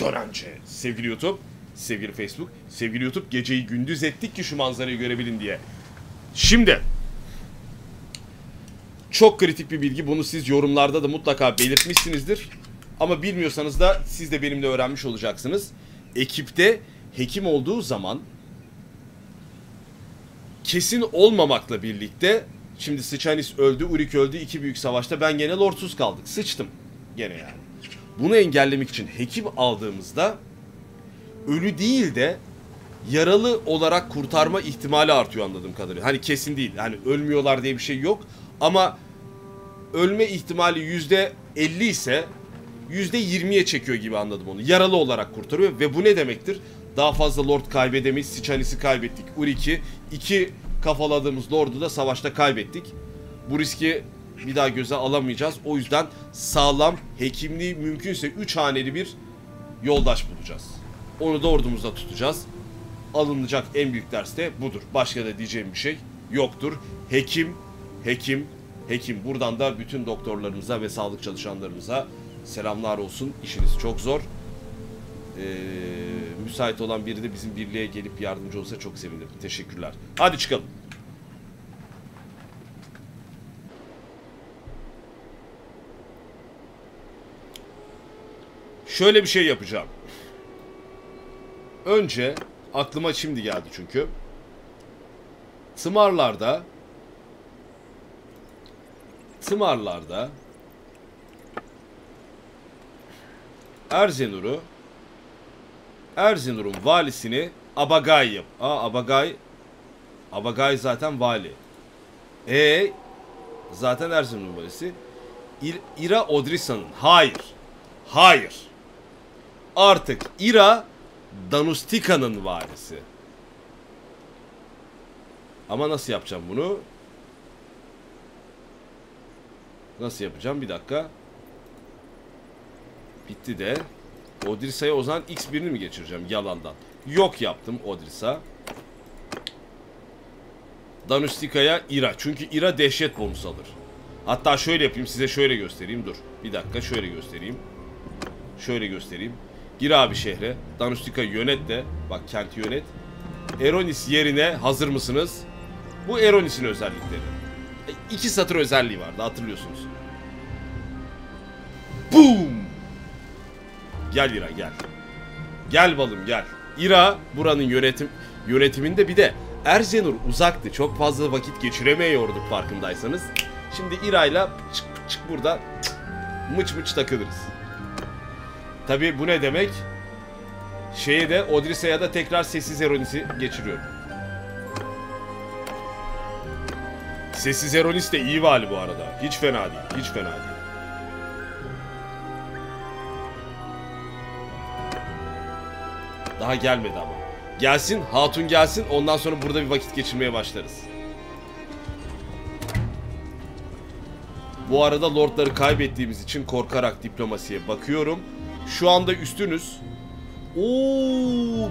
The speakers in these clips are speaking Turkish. dön önce. Sevgili YouTube, sevgili Facebook, sevgili YouTube, geceyi gündüz ettik ki şu manzarayı görebilin diye. Şimdi çok kritik bir bilgi, bunu siz yorumlarda da mutlaka belirtmişsinizdir. Ama bilmiyorsanız da siz de benimle öğrenmiş olacaksınız. Ekipte hekim olduğu zaman kesin olmamakla birlikte, şimdi Sıçanis öldü, Urik öldü, iki büyük savaşta ben gene lordsuz kaldık. Sıçtım gene yani. Bunu engellemek için hekim aldığımızda ölü değil de yaralı olarak kurtarma ihtimali artıyor anladığım kadarıyla. Hani kesin değil, hani ölmüyorlar diye bir şey yok ama ölme ihtimali %50 ise %20'ye çekiyor gibi anladım onu. Yaralı olarak kurtarıyor ve bu ne demektir? Daha fazla lord kaybedemeyiz. Sıçanis'i kaybettik. Urik'i, iki kafaladığımız lordu da savaşta kaybettik. Bu riski bir daha göze alamayacağız. O yüzden sağlam, hekimliği mümkünse 3 haneli bir yoldaş bulacağız. Onu da ordumuzda tutacağız. Alınacak en büyük ders de budur. Başka da diyeceğim bir şey yoktur. Hekim, hekim, hekim. Buradan da bütün doktorlarımıza ve sağlık çalışanlarımıza selamlar olsun. İşiniz çok zor. Müsait olan biri de bizim birliğe gelip yardımcı olsa çok sevinirim. Teşekkürler. Hadi çıkalım. Şöyle bir şey yapacağım. Önce aklıma şimdi geldi çünkü. Tımarlarda Erzinur'un valisini Abagay yap. Abagay zaten vali. Zaten Erzinur'un valisi. Ira Odrişan'ın. Hayır. Artık Ira Danustika'nın valisi. Ama nasıl yapacağım bunu? Nasıl yapacağım? Bir dakika. Bitti de. Odrysa'ya o zaman X1'ini mi geçireceğim yalandan? Yok yaptım Odrysa. Danustika'ya Ira. Çünkü Ira dehşet bonus alır. Hatta şöyle yapayım, size şöyle göstereyim. Dur bir dakika, şöyle göstereyim. Şöyle göstereyim. Gir abi şehre. Danustika yönet de. Bak kenti yönet. Eronis yerine, hazır mısınız? Bu Eronis'in özellikleri. 2 satır özelliği vardı, hatırlıyorsunuz. Boom! Gel Ira gel. Gel balım gel. Ira buranın yönetiminde, bir de Erzinur uzaktı. Çok fazla vakit geçiremiyorduk farkındaysanız. Şimdi Ira'yla çık çık burada mıç mıç takılırız. Tabii bu ne demek? Şeye de, Odrysa'ya da tekrar sessiz Eronis'i geçiriyorum. Sessiz Eronis de iyi vali bu arada. Hiç fena değil, hiç fena değil. Daha gelmedi ama. Gelsin, hatun gelsin. Ondan sonra burada bir vakit geçirmeye başlarız. Bu arada lordları kaybettiğimiz için korkarak diplomasiye bakıyorum. Şu anda üstünüz.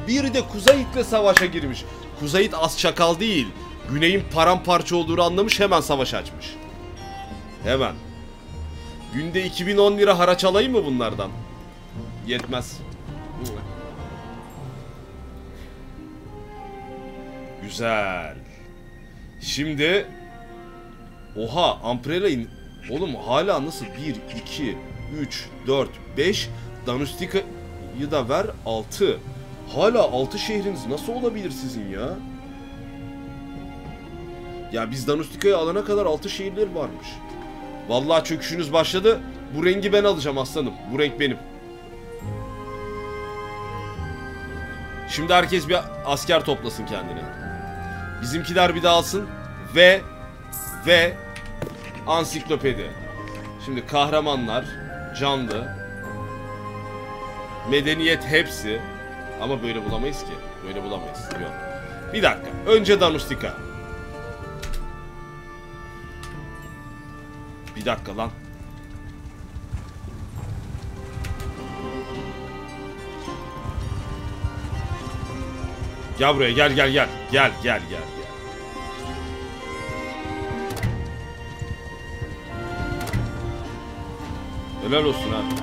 Bir de Kuzeyit'le savaşa girmiş. Kuzeyit az çakal değil. Güney'in paramparça olduğunu anlamış, hemen savaş açmış. Hemen. Günde 2010 lira haraç alayım mı bunlardan? Yetmez. Güzel. Şimdi Umbrella'yı oğlum hala nasıl 1 2 3 4 5 Danustika'yı da ver 6. Hala 6 şehriniz nasıl olabilir sizin ya? Ya biz Danustika'yı alana kadar 6 şehirler varmış. Vallahi çöküşünüz başladı. Bu rengi ben alacağım aslanım. Bu renk benim. Şimdi herkes bir asker toplasın kendine. Bizimkiler bir daha alsın ve ansiklopedi. Şimdi kahramanlar canlı, medeniyet hepsi ama böyle bulamayız ki, böyle bulamayız. Yok. Bir dakika. Önce Danustika. Bir dakika lan. Gel buraya gel. Helal olsun abi.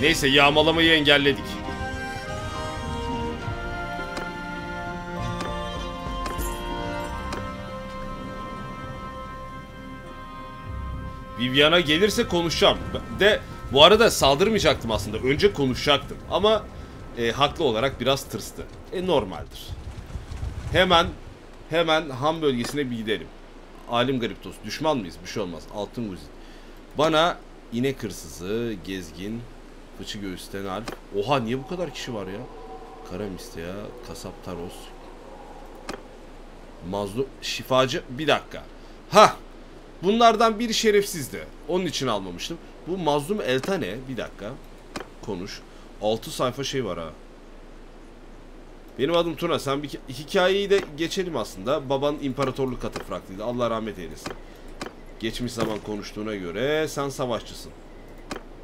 Neyse, yağmalamayı engelledik. Vivian'a gelirse konuşacağım. De bu arada saldırmayacaktım aslında. Önce konuşacaktım ama haklı olarak biraz tırstı. Normaldir. Hemen ham bölgesine bir gidelim. Alim Gariptos. Düşman mıyız? Bir şey olmaz. Altın Kuzeyit. Bana inek hırsızı, gezgin, fıçı göğüsten al. Oha, niye bu kadar kişi var ya? Karamis'te ya. Kasap Taros. Mazlum. Şifacı. Bir dakika. Ha. Bunlardan biri şerefsizdi. Onun için almamıştım. Bu Mazlum Eltane. Bir dakika. Konuş. 6 sayfa şey var ha. Benim adım Tuna. Sen bir hikayeyi de geçelim aslında. Baban imparatorluk katafraktıydı. Allah rahmet eylesin. Geçmiş zaman konuştuğuna göre sen savaşçısın.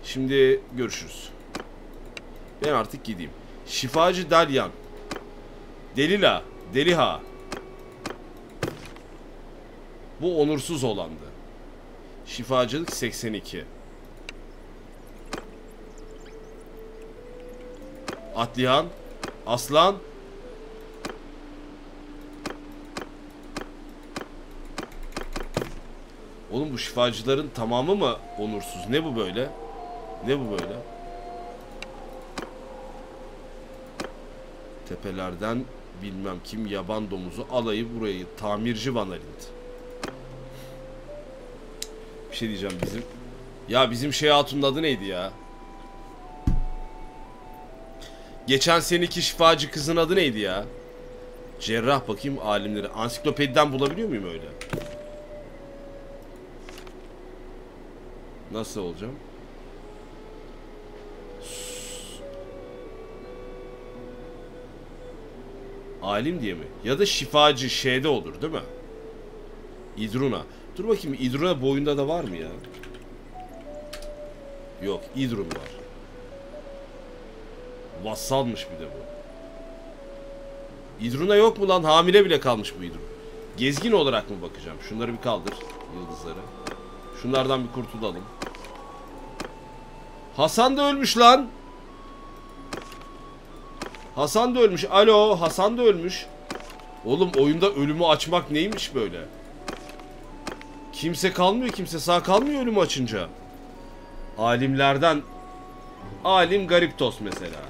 Şimdi görüşürüz. Ben artık gideyim. Şifacı Dalyan. Delila. Deliha. Bu onursuz olandı. Şifacılık 82. Atlıhan. Aslan. Oğlum bu şifacıların tamamı mı onursuz? Ne bu böyle? Ne bu böyle? Tepelerden bilmem kim yaban domuzu alayı burayı. Tamirci Vanalint. Bir şey diyeceğim bizim. Ya bizim şey hatunun adı neydi ya? Geçen seneki şifacı kızın adı neydi ya? Cerrah bakayım alimleri. Ansiklopediden bulabiliyor muyum öyle? Nasıl olacağım? Alim diye mi? Ya da şifacı şeyde olur değil mi? Idruna. Dur bakayım, Idruna boyunda da var mı ya? Yok, Idrun var. Vassalmış bir de bu. Idruna yok mu lan? Hamile bile kalmış bu Idrun. Gezgin olarak mı bakacağım? Şunları bir kaldır, yıldızları. Şunlardan bir kurtulalım. Hasan da ölmüş lan. Hasan da ölmüş. Alo, Hasan da ölmüş. Oğlum oyunda ölümü açmak neymiş böyle? Kimse kalmıyor, kimse sağ kalmıyor ölümü açınca. Alimlerden Alim Gariptos mesela.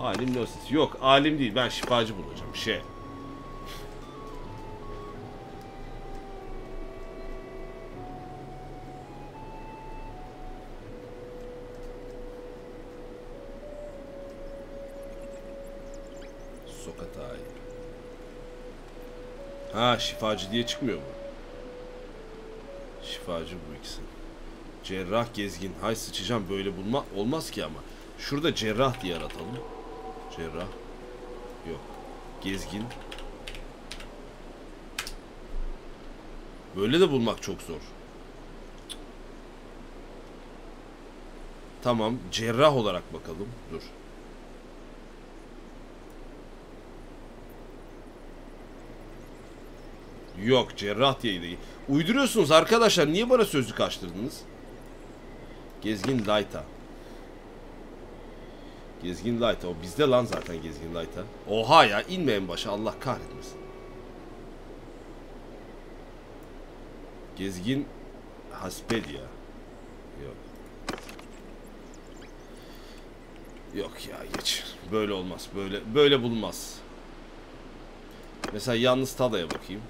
Alim Nosis. Yok, alim değil. Ben şifacı bulacağım. Şey. Ha, şifacı diye çıkmıyor mu? Şifacı bu ikisi. Cerrah, gezgin. Hay sıçacağım, böyle bulma olmaz ki ama. Şurada cerrah diye aratalım. Cerrah. Yok. Gezgin. Böyle de bulmak çok zor. Tamam, cerrah olarak bakalım. Dur. Yok, cerrah diye değil. Uyduruyorsunuz arkadaşlar. Niye bana sözlük açtırdınız? Gezgin Laita. Gezgin Laita. O bizde lan zaten Gezgin Laita. Oha ya, inme en başa. Allah kahretmesin. Gezgin Haspedia. Yok. Yok ya, geç. Böyle olmaz. Böyle bulunmaz. Mesela yalnız Tada'ya bakayım.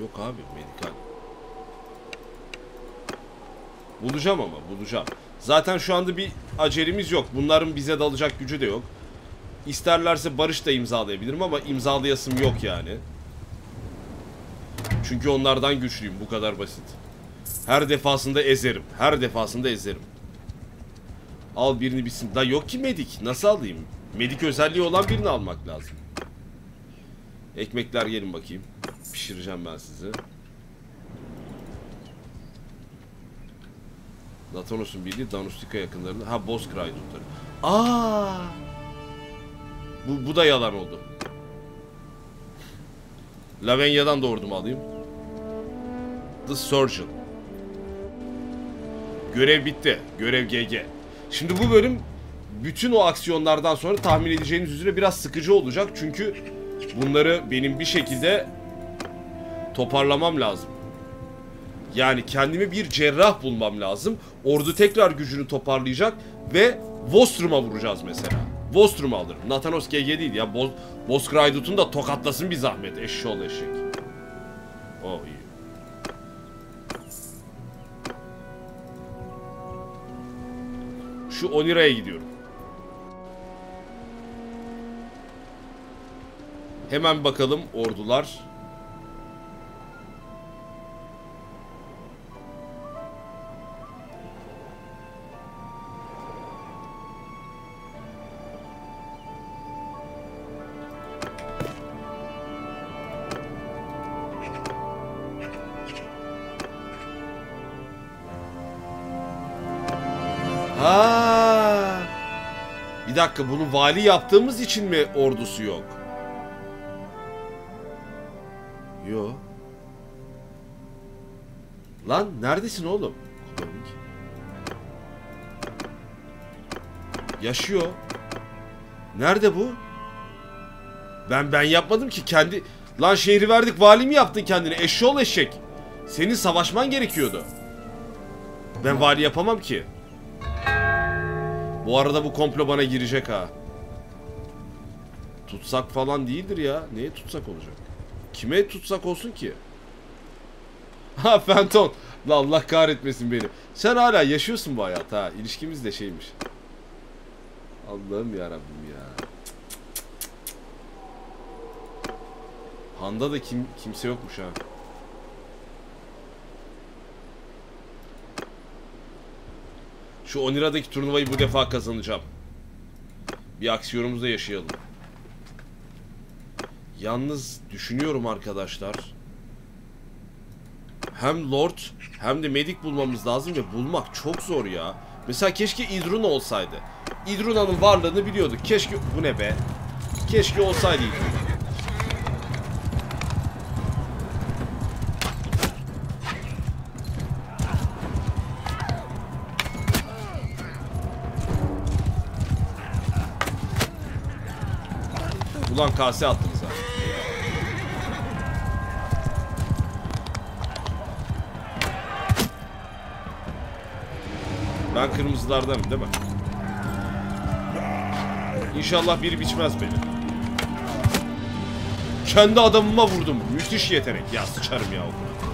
Yok abi, medikal. Bulacağım ama, bulacağım. Zaten şu anda bir acelemiz yok. Bunların bize dalacak gücü de yok. İsterlerse barış da imzalayabilirim ama imzalayasım yok yani. Çünkü onlardan güçlüyüm, bu kadar basit. Her defasında ezerim. Her defasında ezerim. Al birini bitsin. Da yok ki medik. Nasıl alayım? Medik özelliği olan birini almak lazım. Ekmekler gelin bakayım. Pişireceğim ben sizi. Nathanos'un bildiği Danustika yakınlarında. Ha, Bozkır aydınları. Aa! Bu da yalan oldu. Lavenya'dan da ordumu alayım. The Surgeon. Görev bitti. Görev GG. Şimdi bu bölüm bütün o aksiyonlardan sonra tahmin edeceğiniz üzere biraz sıkıcı olacak. Çünkü bunları benim bir şekilde toparlamam lazım. Yani kendime bir cerrah bulmam lazım. Ordu tekrar gücünü toparlayacak ve Vostrum'a vuracağız mesela. Vostrum alırım. Nathanos Geydi değil ya. Bozkraydut'un da tokatlasın bir zahmet. Eşşoğlu eşek. Oh iyi. Şu Onira'ya gidiyorum. Hemen bakalım ordular. Bir dakika, bunu vali yaptığımız için mi ordusu yok? Yo. Lan neredesin oğlum? Yaşıyor. Nerede bu? Ben yapmadım ki kendi. Lan şehri verdik, vali mi yaptın kendini? Eşşoğlu eşek. Senin savaşman gerekiyordu. Ben vali yapamam ki. Bu arada bu komplo bana girecek ha. Tutsak falan değildir ya. Neye tutsak olacak? Kime tutsak olsun ki? Ha Fenton. La Allah kahretmesin beni. Sen hala yaşıyorsun bu hayat ha. İlişkimiz de şeymiş. Allah'ım yarabbim ya. Handa da kimse yokmuş ha. Şu Onira'daki turnuvayı bu defa kazanacağım. Bir aksiyonumuzda yaşayalım. Yalnız düşünüyorum arkadaşlar. Hem Lord hem de Medic bulmamız lazım ve bulmak çok zor ya. Mesela keşke Idruna olsaydı. Idruna'nın varlığını biliyorduk. Keşke... Bu ne be? Keşke olsaydı Idruna. Ulan kase attınız ha. Ben kırmızılardanım değil mi? İnşallah biri biçmez beni. Kendi adamıma vurdum. Müthiş yetenek. Ya sıçarım ya okula.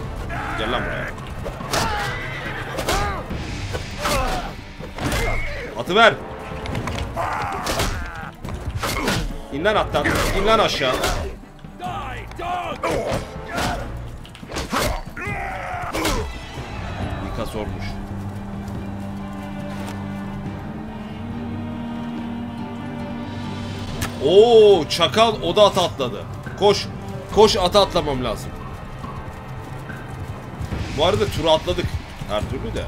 Gel lan buraya. Atıver. İn lan attan, in lan aşağı. Nika sormuş. Oo, çakal o da ata atladı. Koş, koş ata atlamam lazım. Bu arada turu atladık. Her türlü de.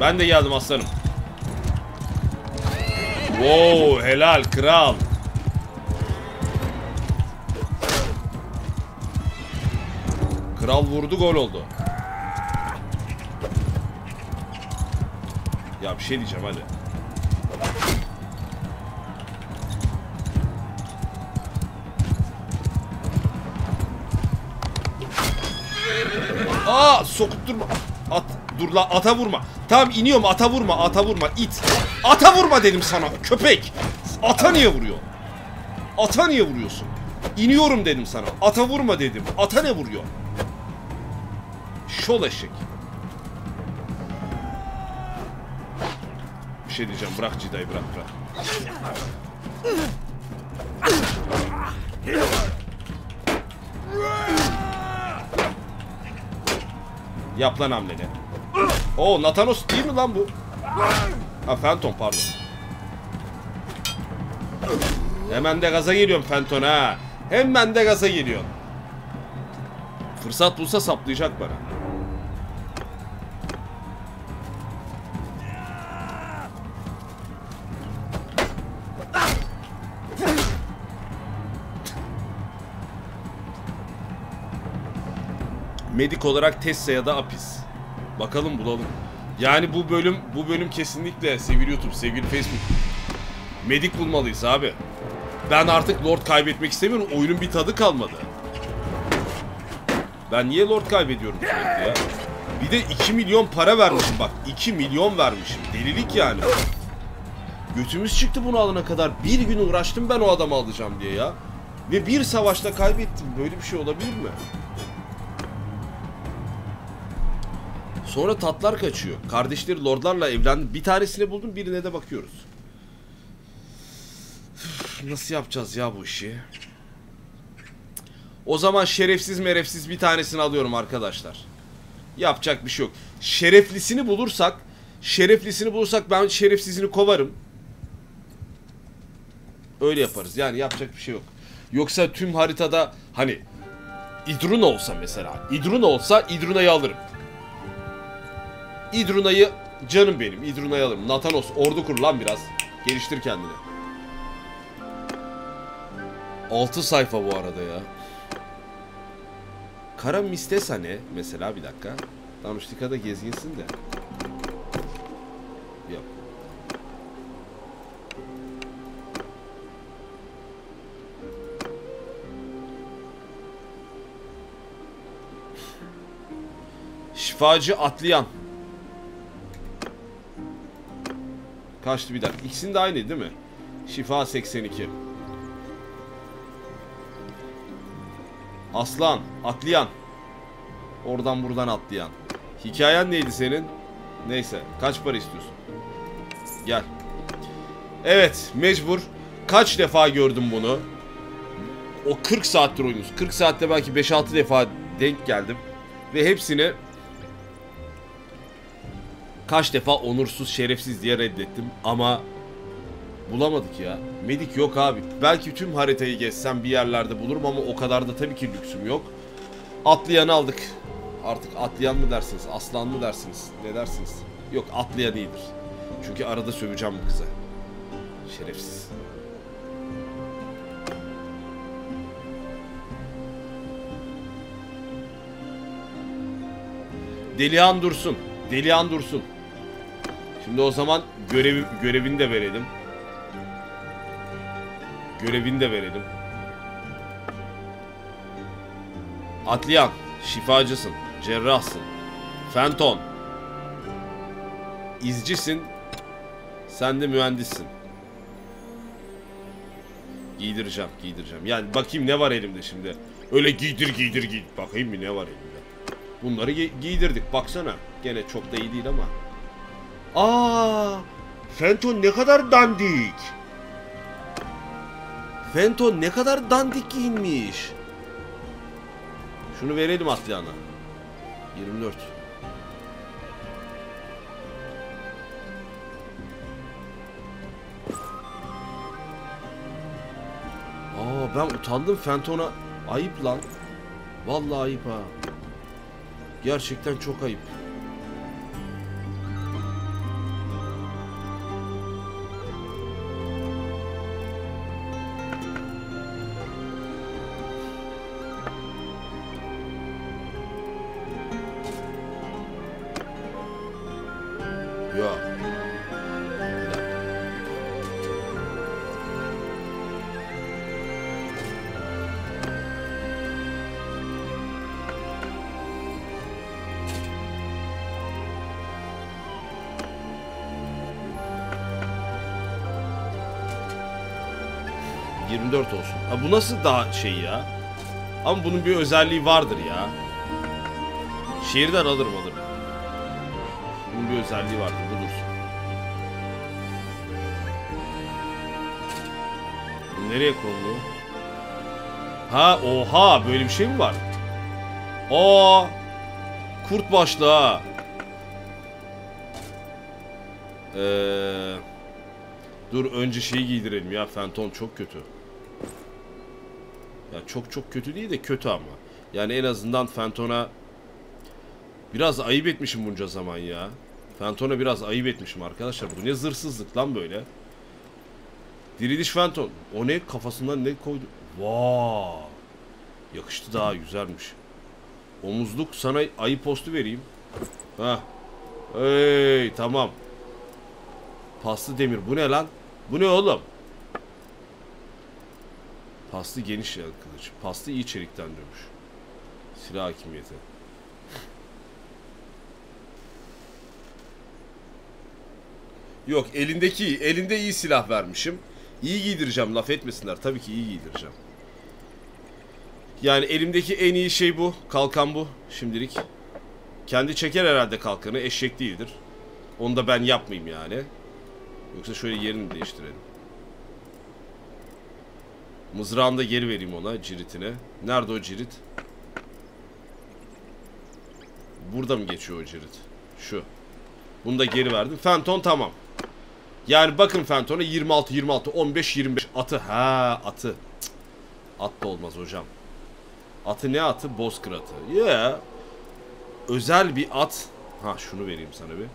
Ben de geldim aslanım. Wow, helal kral. Kral vurdu, gol oldu. Ya bir şey diyeceğim hadi. Aa, sokutturma. At, dur la, ata vurma. Tamam iniyorum, ata vurma, ata vurma it. Ata vurma dedim sana köpek. Ata niye vuruyor? Ata niye vuruyorsun? İniyorum dedim sana. Ata vurma dedim. Ata ne vuruyor? Şol eşek. Bir şey diyeceğim, bırak Cida'yı, bırak. Yap lan hamleni. Oo, Nathanos değil mi lan bu? Ha, Fenton pardon. Hemen de gaza geliyorum Fenton ha. Hemen de gaza geliyorum. Fırsat bulsa saplayacak bana. Medik olarak Tessa ya da Apis. Bakalım, bulalım. Yani bu bölüm kesinlikle sevgili YouTube, sevgili Facebook. Medik bulmalıyız abi. Ben artık Lord kaybetmek istemiyorum. Oyunun bir tadı kalmadı. Ben niye Lord kaybediyorum sürekli ya? Bir de 2 milyon para vermişim bak. 2 milyon vermişim. Delilik yani. Götümüz çıktı bunu alana kadar. Bir gün uğraştım ben o adamı alacağım diye ya. Ve bir savaşta kaybettim. Böyle bir şey olabilir mi? Sonra tatlar kaçıyor. Kardeşleri lordlarla evlendi. Bir tanesini buldum, birine de bakıyoruz. Nasıl yapacağız ya bu işi? O zaman şerefsiz merefsiz bir tanesini alıyorum arkadaşlar. Yapacak bir şey yok. Şereflisini bulursak ben şerefsizini kovarım. Öyle yaparız. Yani yapacak bir şey yok. Yoksa tüm haritada hani Idruna olsa mesela. Idruna olsa Idruna'yı alırım. Idruna'yı, canım benim, Idruna'yı alırım. Nathanos, ordu kur lan biraz. Geliştir kendini. 6 sayfa bu arada ya. Karamis'tesa ne? Mesela bir dakika. Danustika'da gezginsin de. Yok. Şifacı Atlıhan. Kaçtı bir dakika. İkisinin de aynı değil mi? Şifa 82. Aslan, atlayan. Oradan buradan atlayan. Hikayen neydi senin? Neyse, kaç para istiyorsun? Gel. Evet, mecbur. Kaç defa gördüm bunu? O 40 saattir oynuyoruz. 40 saatte belki 5-6 defa denk geldim. Ve hepsini kaç defa onursuz, şerefsiz diye reddettim. Ama bulamadık ya. Medik yok abi. Belki tüm haritayı gezsem bir yerlerde bulurum ama o kadar da tabii ki lüksüm yok. Atlayanı aldık. Artık atlayan mı dersiniz? Aslan mı dersiniz? Ne dersiniz? Yok, atlayan iyidir. Çünkü arada söveceğim bu kıza. Şerefsiz. Delihan dursun. Delihan dursun. Şimdi o zaman görevini de verelim. Atlayan, şifacısın, cerrahsın. Fenton, izcisin. Sen de mühendissin. Giydireceğim. Yani bakayım ne var elimde şimdi. Öyle giydir. Bakayım mı ne var elimde. Bunları giydirdik. Baksana. Gene çok da iyi değil ama. Aa, Fenton ne kadar dandik. Fenton ne kadar dandik giyinmiş. Şunu verelim Atlıhan'a. 24. Aa, ben utandım Fenton'a. Ayıp lan. Vallahi ayıp ha. Gerçekten çok ayıp. Olsun. Ha, bu nasıl daha şey ya? Ama bunun bir özelliği vardır ya. Şehirden alırım. Bunun bir özelliği vardır. Bulursun. Bu nereye kondu? Ha, oha, böyle bir şey mi var? Aa, kurt başlı ha. Dur önce şeyi giydirelim ya. Fenton çok kötü. Ya çok kötü değil de kötü ama. Yani en azından Fenton'a biraz ayıp etmişim bunca zaman ya. Fenton'a biraz ayıp etmişim arkadaşlar. Bu ne zırsızlık lan böyle. Diriliş Fenton. O ne? Kafasından ne koydu? Vaa. Yakıştı, daha güzelmiş. Omuzluk, sana ayı postu vereyim. Ha. Hey, tamam. Paslı demir. Bu ne lan? Bu ne oğlum? Paslı geniş yelkli kılıç. Paslı iyi çelikten dönmüş. Silah hakimiyeti. Yok, elinde iyi silah vermişim. İyi giydireceğim, laf etmesinler. Tabii ki iyi giydireceğim. Yani elimdeki en iyi şey bu. Kalkan bu şimdilik. Kendi çeker herhalde kalkanı. Eşek değildir. Onu da ben yapmayayım yani. Yoksa şöyle yerini değiştirelim. Mızrağımı da geri vereyim ona, ciritine. Nerede o cirit? Burada mı geçiyor o cirit? Şu. Bunu da geri verdim. Fenton tamam. Yani bakın Fenton'a 26, 15, 25. Atı. Ha, atı. Cık. At da olmaz hocam. Atı ne atı? Bozkır atı. Ya. Yeah. Özel bir at. Ha, şunu vereyim sana bir.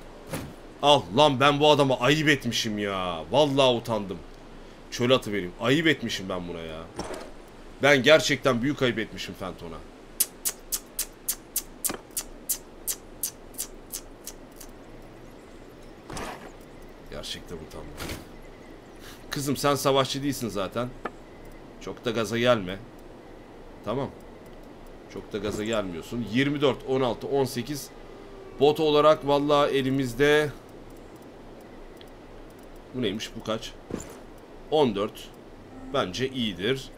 Al lan, ben bu adama ayıp etmişim ya. Vallahi utandım. Çöl atı vereyim. Ayıp etmişim ben buna ya. Ben gerçekten büyük ayıp etmişim Fenton'a. Gerçekten utandım. Kızım sen savaşçı değilsin zaten. Çok da gaza gelme. Tamam. Çok da gaza gelmiyorsun. 24, 16, 18. Bot olarak vallahi elimizde... Bu neymiş? Bu kaç? 14. Bence iyidir.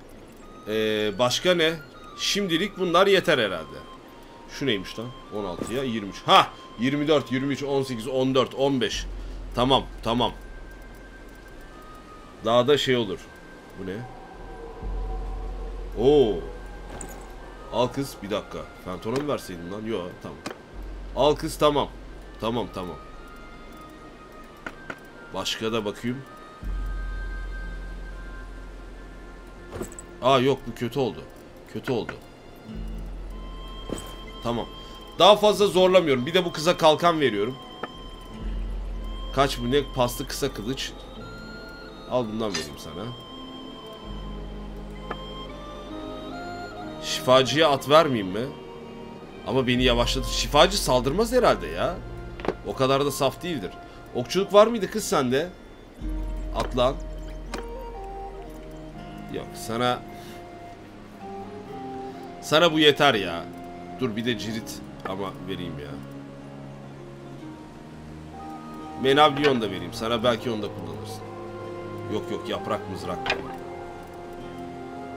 Başka ne? Şimdilik bunlar yeter herhalde. Şu neymiş lan? 16'ya 23. Ha! 24, 23, 18, 14, 15. Tamam, tamam. Daha da şey olur. Bu ne? Oo. Al kız, bir dakika. Fenton'a mı verseydin lan? Yok, tamam. Al kız, tamam. Tamam, tamam. Başka da bakayım. Aa yok, bu kötü oldu. Kötü oldu. Tamam. Daha fazla zorlamıyorum. Bir de bu kıza kalkan veriyorum. Kaç bu ne? Paslı kısa kılıç. Al bundan vereyim sana. Şifacıya at vermeyeyim mi? Ama beni yavaşladı. Şifacı saldırmaz herhalde ya. O kadar da saf değildir. Okçuluk var mıydı kız sende? Atlan. Yok, sana... Sana bu yeter ya. Dur bir de cirit ama vereyim ya. Menavlion da vereyim sana, belki onu da kullanırsın. Yok yok, yaprak mızrak.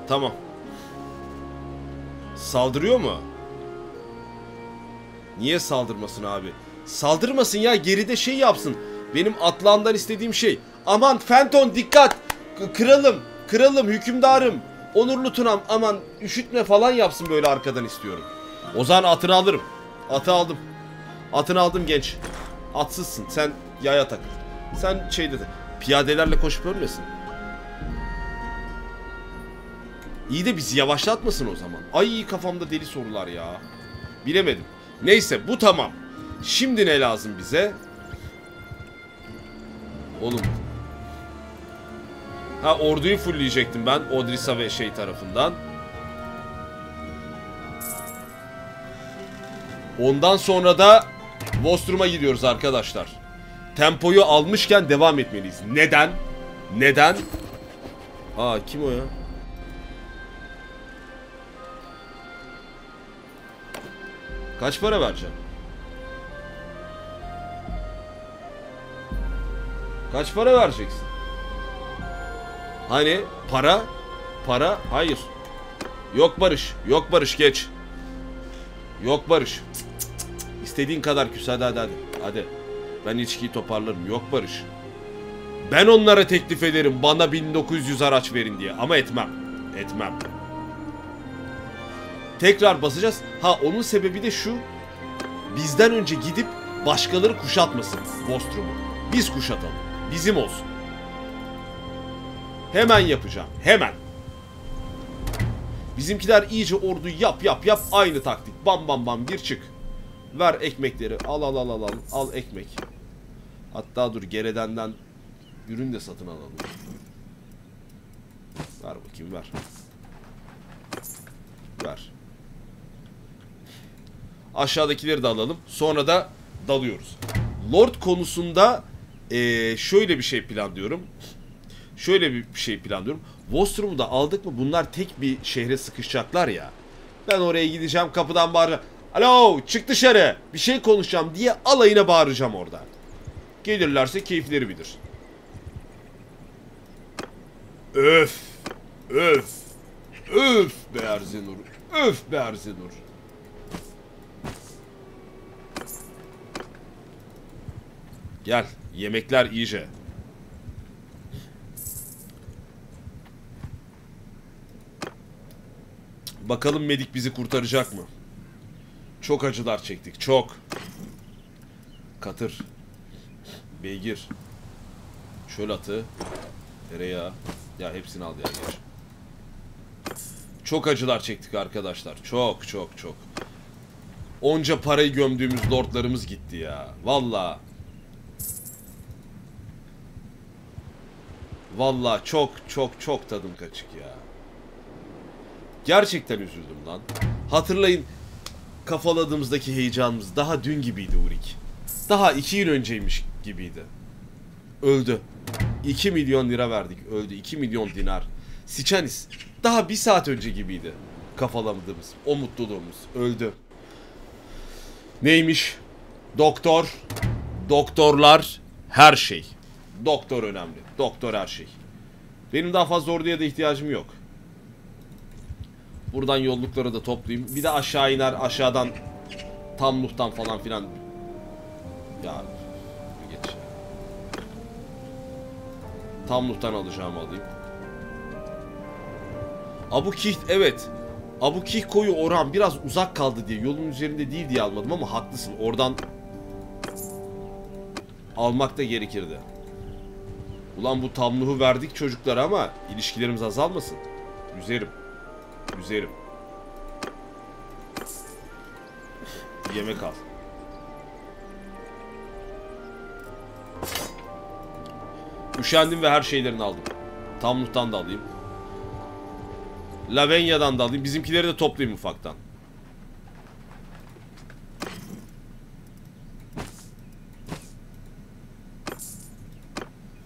Tamam. Saldırıyor mu? Niye saldırmasın abi? Saldırmasın ya, geride şey yapsın. Benim Atlan'dan istediğim şey. Aman Fenton dikkat. Kralım, kralım, hükümdarım, onurlu Tunam, aman üşütme falan yapsın böyle arkadan istiyorum. O zaman atını alırım. Atı aldım. Atını aldım genç. Atsızsın sen, yaya takıl. Sen şey dedi, piyadelerle koşup ölmesin. İyi de bizi yavaşlatmasın o zaman. Ay kafamda deli sorular ya. Bilemedim. Neyse bu tamam. Şimdi ne lazım bize? Oğlum. Ha, orduyu fullleyecektim ben. Odrysa ve şey tarafından. Ondan sonra da Vostrum'a gidiyoruz arkadaşlar. Tempoyu almışken devam etmeliyiz. Neden? Neden? Aa, kim o ya? Kaç para vereceğim? Kaç para vereceksin? Hani para? Para? Hayır. Yok Barış. Yok Barış, geç. Yok Barış. İstediğin kadar küs, hadi hadi hadi. Hadi. Ben ilişkiyi toparlarım. Yok Barış. Ben onlara teklif ederim bana 1900 araç verin diye. Ama etmem. Etmem. Tekrar basacağız. Ha, onun sebebi de şu. Bizden önce gidip başkaları kuşatmasın Vostrum'u. Biz kuşatalım. Bizim olsun. Hemen yapacağım. Hemen. Bizimkiler iyice orduyu yap. Aynı taktik. Bam bam bam, gir çık. Ver ekmekleri. Al. Al ekmek. Hatta dur, geredenden ürün de satın alalım. Ver bakayım, ver. Ver. aşağıdakileri de alalım. Sonra da dalıyoruz. Lord konusunda şöyle bir şey planlıyorum. Şöyle bir şey planlıyorum. Vostrum'u da aldık mı bunlar tek bir şehre sıkışacaklar ya. Ben oraya gideceğim, kapıdan bağıracağım. Alo, çık dışarı, bir şey konuşacağım diye alayına bağıracağım orada. Gelirlerse keyifleri bilir. Öf. Öf. Öf be Erzinur. Öf be Erzinur. Gel, yemekler iyice. Bakalım medik bizi kurtaracak mı? Çok acılar çektik, çok. Katır. Beygir. Çöl atı. Tereyağı. Ya hepsini al ya. Geç. Çok acılar çektik arkadaşlar. Çok çok çok. Onca parayı gömdüğümüz lordlarımız gitti ya. Valla. Valla çok çok çok tadım kaçık ya. Gerçekten üzüldüm lan. Hatırlayın, kafaladığımızdaki heyecanımız daha dün gibiydi Urik. Daha 2 yıl önceymiş gibiydi. Öldü. 2 milyon lira verdik, öldü. 2 milyon dinar. Siçanis, daha 1 saat önce gibiydi kafalamadığımız, o mutluluğumuz. Öldü. Neymiş? Doktor, doktorlar her şey. Doktor önemli, doktor her şey. Benim daha fazla orduya da ihtiyacım yok. Buradan yollukları da toplayayım. Bir de aşağı iner, aşağıdan Tamluh'tan falan filan. Ya geç. Tamluh'tan alacağımı alayım. Abu Kih, evet. Abu Kih koyu Orhan biraz uzak kaldı diye, yolun üzerinde değil diye almadım ama haklısın. Oradan almak da gerekirdi. Ulan bu Tamluh'u verdik çocuklara ama ilişkilerimiz azalmasın. Üzerim. Üzerim. Yemek al. Üşendim ve her şeylerini aldım. Tamluh'tan da alayım. Lavenya'dan da alayım. Bizimkileri de toplayayım ufaktan.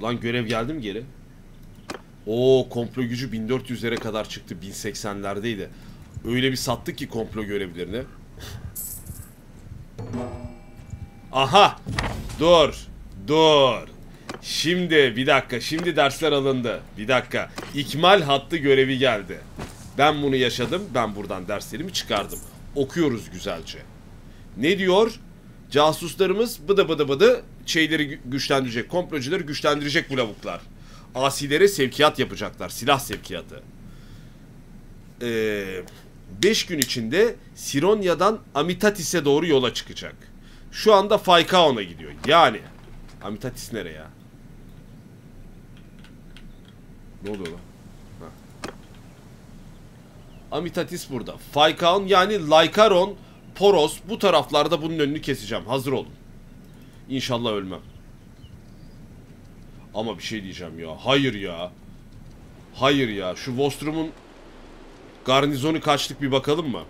Lan görev geldi mi geri? Oo, komplo gücü 1400'lere kadar çıktı. 1080'lerdeydi. Öyle bir sattık ki komplo görevlerini. Aha! Dur! Dur! Şimdi bir dakika. Şimdi dersler alındı. Bir dakika. İkmal hattı görevi geldi. Ben bunu yaşadım. Ben buradan derslerimi çıkardım. Okuyoruz güzelce. Ne diyor? Casuslarımız bıdı bıdı bıdı şeyleri güçlendirecek. Komplocuları güçlendirecek bu lavuklar. Asilere sevkiyat yapacaklar. Silah sevkiyatı. 5 gün içinde Sironya'dan Amitatis'e doğru yola çıkacak. Şu anda Phycaon'a gidiyor. Yani Amitatis nereye ya? Ne oluyor lan? Ha. Amitatis burada. Phycaon yani Lycaron, Poros, bu taraflarda bunun önünü keseceğim. Hazır olun. İnşallah ölmem. Ama bir şey diyeceğim ya. Hayır ya. Hayır ya. Şu Vostrum'un garnizonu kaçlık bir bakalım mı?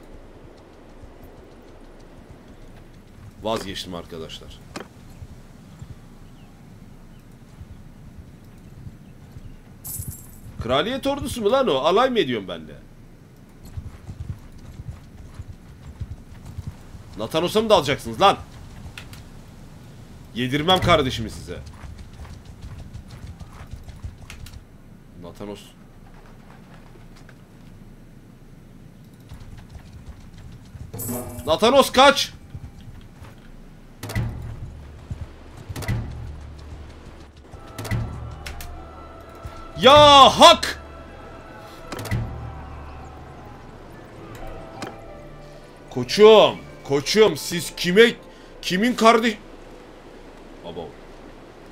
Vazgeçtim arkadaşlar. Kraliyet ordusu mu lan o? Alay mı ediyorsun benimle? Nathanos'a mı dalacaksınız lan? Yedirmem kardeşimi size. Nathanos. Nathanos kaç! Ya hak! Koçum, koçum siz kime, kimin kardeş... Babam.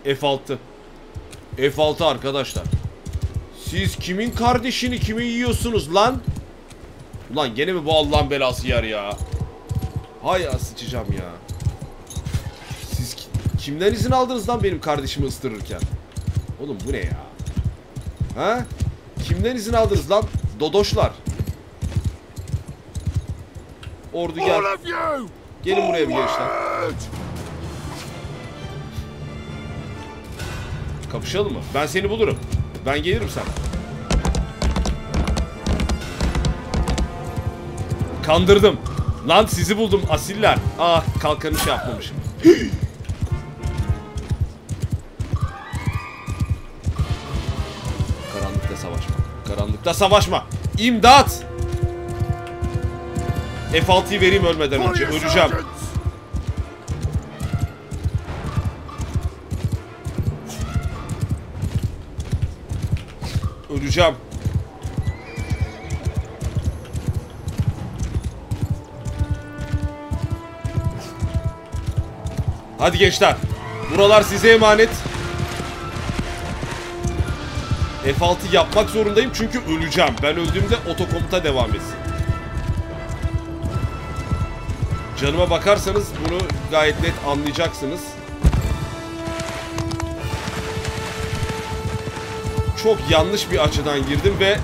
F6. F6 arkadaşlar. Siz kimin kardeşini, kimi yiyorsunuz lan? Ulan gene mi bu Allah'ın belası yer ya? Hay ya, sıçacağım ya. Siz kimden izin aldınız lan benim kardeşimi ısırırken? Oğlum bu ne ya? Ha? Kimden izin aldınız lan? Dodoşlar. Ordu gel. Gelin buraya bir gençler. Kapışalım mı? Ben seni bulurum. Ben gelirim sana. Kandırdım. Lan sizi buldum asiller. Ah, kalkanı şey yapmamışım. Karanlıkta savaşma. Karanlıkta savaşma. İmdat. F6'yı vereyim ölmeden önce. Öleceğim. Öleceğim. Hadi gençler. Buralar size emanet. F6 yapmak zorundayım çünkü öleceğim. Ben öldüğümde otokomuta devam etsin. Canıma bakarsanız bunu gayet net anlayacaksınız. Çok yanlış bir açıdan girdim ve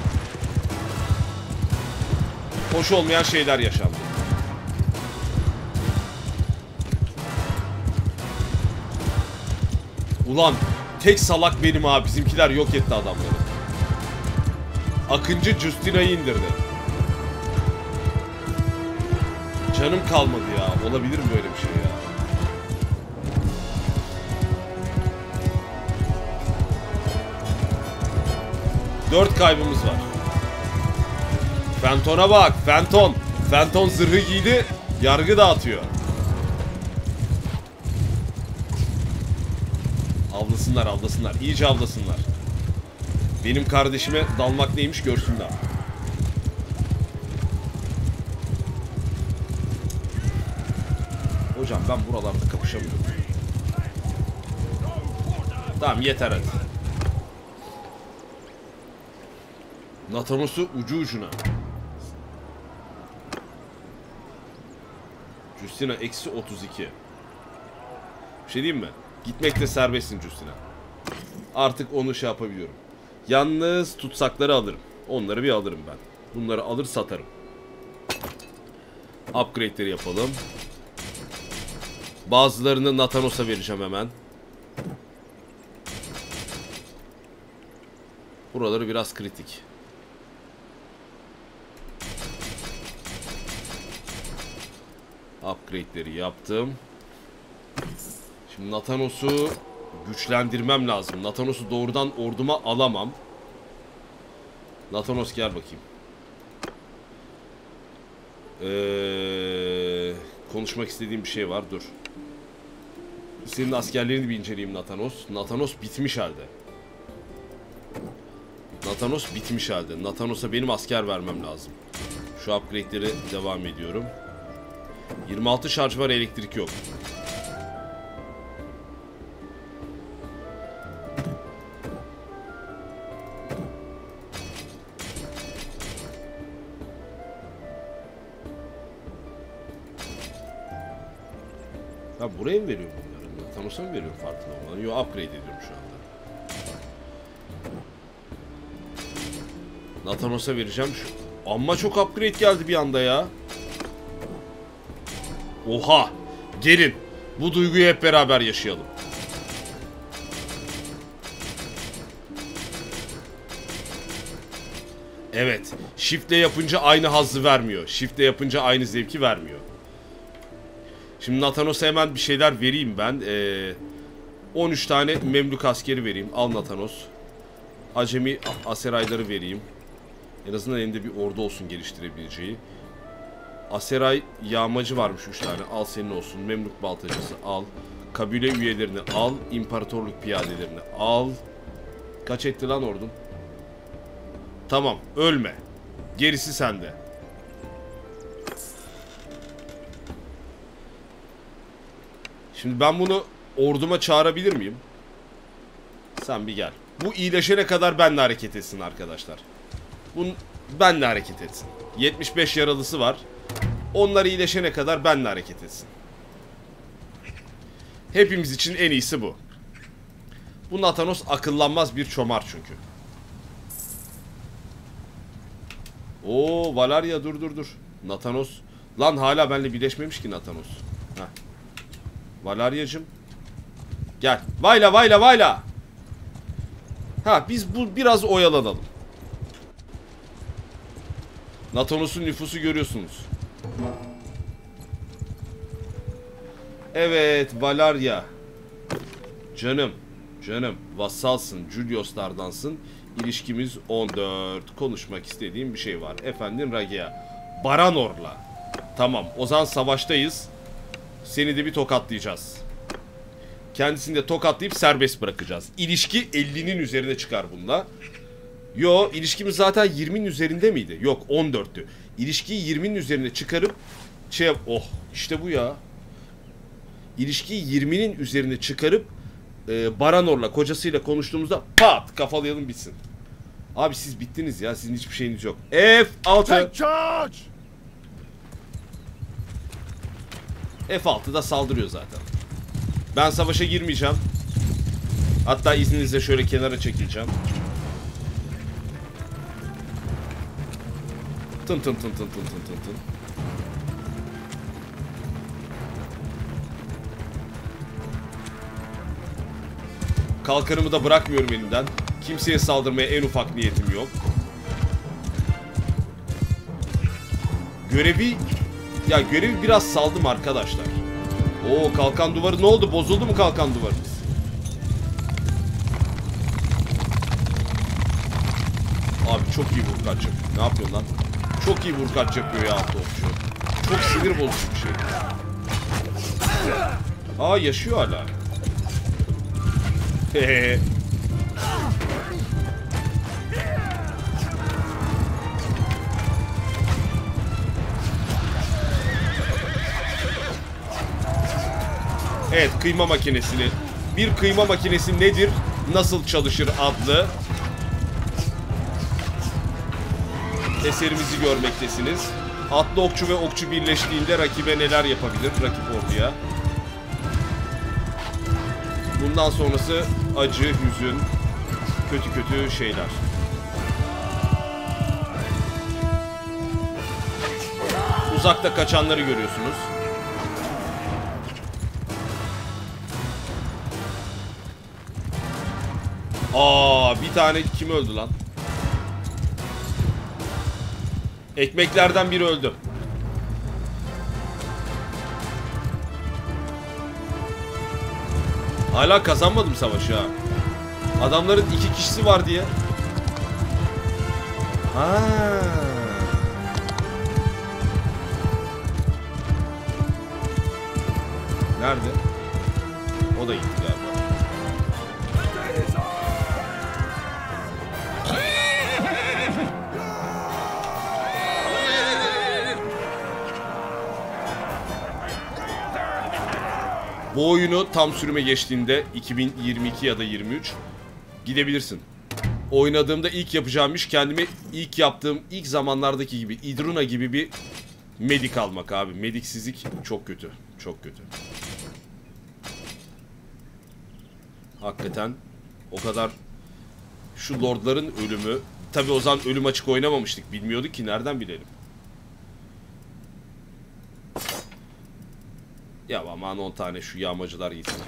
hoş olmayan şeyler yaşandı. Ulan tek salak benim abi. Bizimkiler yok etti adamları. Akıncı Justina'yı indirdi. Canım kalmadı ya. Olabilir mi böyle bir şey ya? Dört kaybımız var. Fenton'a bak. Fenton. Fenton zırhı giydi. Yargı dağıtıyor. Avlasınlar avlasınlar. İyice avlasınlar. Benim kardeşime dalmak neymiş görsünler. Hocam ben buralarda kapışamıyorum. Tamam yeter hadi. Nathanos'u ucu ucuna. Justina eksi 32. Bir şey diyeyim mi? Gitmekte serbestsin Justina. Artık onu şey yapabiliyorum. Yalnız tutsakları alırım. Onları bir alırım ben. Bunları alır satarım. Upgrade'leri yapalım. Bazılarını Nathanos'a vereceğim hemen. Buraları biraz kritik. Upgrade'leri yaptım. Şimdi Nathanos'u güçlendirmem lazım. Nathanos'u doğrudan orduma alamam. Nathanos gel bakayım. Konuşmak istediğim bir şey var. Dur. Senin askerlerini bir inceleyeyim Nathanos. Nathanos bitmiş halde. Nathanos bitmiş halde. Nathanos'a benim asker vermem lazım. Şu upgrade'lere devam ediyorum. 26 şarj var, elektrik yok. Ya buraya mı veriyorum bunları? Nathanos'a mı veriyorum farkında olmadan? Yo, upgrade ediyorum şu anda. Nathanos'a vereceğim şu. Amma çok upgrade geldi bir anda ya. Oha! Gelin. Bu duyguyu hep beraber yaşayalım. Evet. Shift'le yapınca aynı hazzı vermiyor. Shift'le yapınca aynı zevki vermiyor. Şimdi Nathanos'a hemen bir şeyler vereyim ben. 13 tane Memlük askeri vereyim. Al Nathanos. Acemi Aserayları vereyim. En azından elinde bir ordu olsun geliştirebileceği. Aseray yağmacı varmış 3 tane. Al senin olsun. Memlük baltacısı al. Kabile üyelerini al. İmparatorluk piyadelerini al. Kaç etti lan ordum? Tamam, ölme. Gerisi sende. Şimdi ben bunu orduma çağırabilir miyim? Sen bir gel. Bu iyileşene kadar benle hareket etsin arkadaşlar. Bunun benle hareket etsin. 75 yaralısı var. Onlar iyileşene kadar benle hareket etsin. Hepimiz için en iyisi bu. Bu Nathanos akıllanmaz bir çomar çünkü. Oo Valeria dur. Nathanos. Lan hala benimle birleşmemiş ki Nathanos. Heh. Valaryacım. Gel. Vayla vayla vayla. Ha biz bu biraz oyalanalım. Nathanos'un nüfusu görüyorsunuz. Evet Valarya. Canım. Canım. Vassalsın. Julios'lardansın. İlişkimiz 14. Konuşmak istediğim bir şey var. Efendim Ragea. Baranor'la. Tamam. O zaman savaştayız. Seni de bir tokatlayacağız. Kendisini de tokatlayıp serbest bırakacağız. İlişki 50'nin üzerine çıkar bununla. Yo, ilişkimiz zaten 20'nin üzerinde miydi? Yok, 14'tü. İlişkiyi 20'nin üzerine çıkarıp şey, oh işte bu ya. İlişkiyi 20'nin üzerine çıkarıp Baranor'la, kocasıyla konuştuğumuzda pat kafalayalım, bitsin. Abi siz bittiniz ya, sizin hiçbir şeyiniz yok. F6. F6'da saldırıyor zaten. Ben savaşa girmeyeceğim. Hatta izninizle şöyle kenara çekileceğim. Tın tın tın tın tın tın tın. Kalkanımı da bırakmıyorum elimden. Kimseye saldırmaya en ufak niyetim yok. Görevi... Ya görevi biraz saldım arkadaşlar. Oo, kalkan duvarı ne oldu? Bozuldu mu kalkan duvarımız? Abi çok iyi vurkaç yapıyor. Ne yapıyorsun lan? Çok iyi vurkaç yapıyor ya topçu. Çok sinir bozucu bir şey. Aa, yaşıyor hala. Hehehe. Evet, kıyma makinesini. Bir kıyma makinesi nedir, nasıl çalışır adlı eserimizi görmektesiniz. Atlı okçu ve okçu birleştiğinde rakibe neler yapabilir, rakip orduya. Bundan sonrası acı, hüzün, kötü kötü şeyler. Uzakta kaçanları görüyorsunuz. Aa, bir tane kim öldü lan? Ekmeklerden biri öldü. Hala kazanmadım savaşı ha. Adamların 2 kişisi var diye. Ha. Nerede? O da gitti galiba. Bu oyunu tam sürüme geçtiğinde 2022 ya da 23 gidebilirsin. Oynadığımda ilk yapacağım iş, kendimi ilk yaptığım ilk zamanlardaki gibi Idruna gibi bir medik almak abi. Mediksizlik çok kötü. Çok kötü. Hakikaten o kadar şu lordların ölümü. Tabi o zaman ölüm açık oynamamıştık. Bilmiyorduk ki, nereden bilelim. Ya aman 10 tane şu yağmacılar gitsin.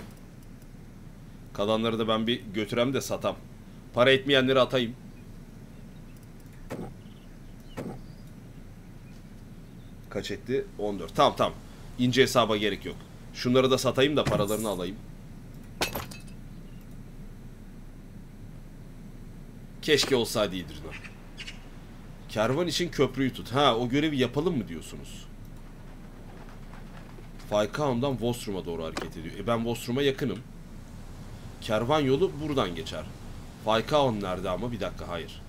Kalanları da ben bir götürem de satam. Para etmeyenleri atayım. Kaç etti? 14. Tamam tamam. İnce hesaba gerek yok. Şunları da satayım da paralarını alayım. Keşke olsaydı İdrina. Kervan için köprüyü tut. Ha, o görevi yapalım mı diyorsunuz? Phycaon'dan Vostrum'a doğru hareket ediyor. Ben Vostrum'a yakınım. Kervan yolu buradan geçer. Phycaon nerede ama? Bir dakika, hayır.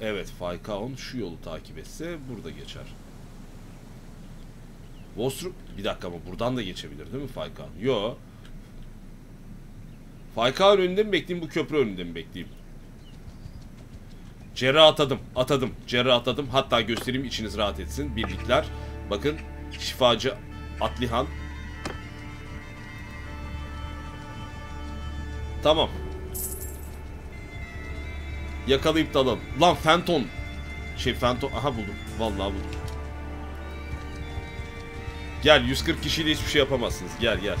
Evet, Phycaon şu yolu takip etse burada geçer. Vostrum... Bir dakika ama buradan da geçebilir değil mi Phycaon? Yo. Phycaon önünde mi bekleyeyim, bu köprü önünde mi bekleyeyim? Cerrah atadım. Atadım. Cerrah atadım. Hatta göstereyim, içiniz rahat etsin. Birlikler. Bakın. Şifacı Atlıhan. Tamam. Yakalayıp dalalım. Lan Fenton. Fenton. Aha buldum. Vallahi buldum. Gel, 140 kişiyle hiçbir şey yapamazsınız. Gel gel.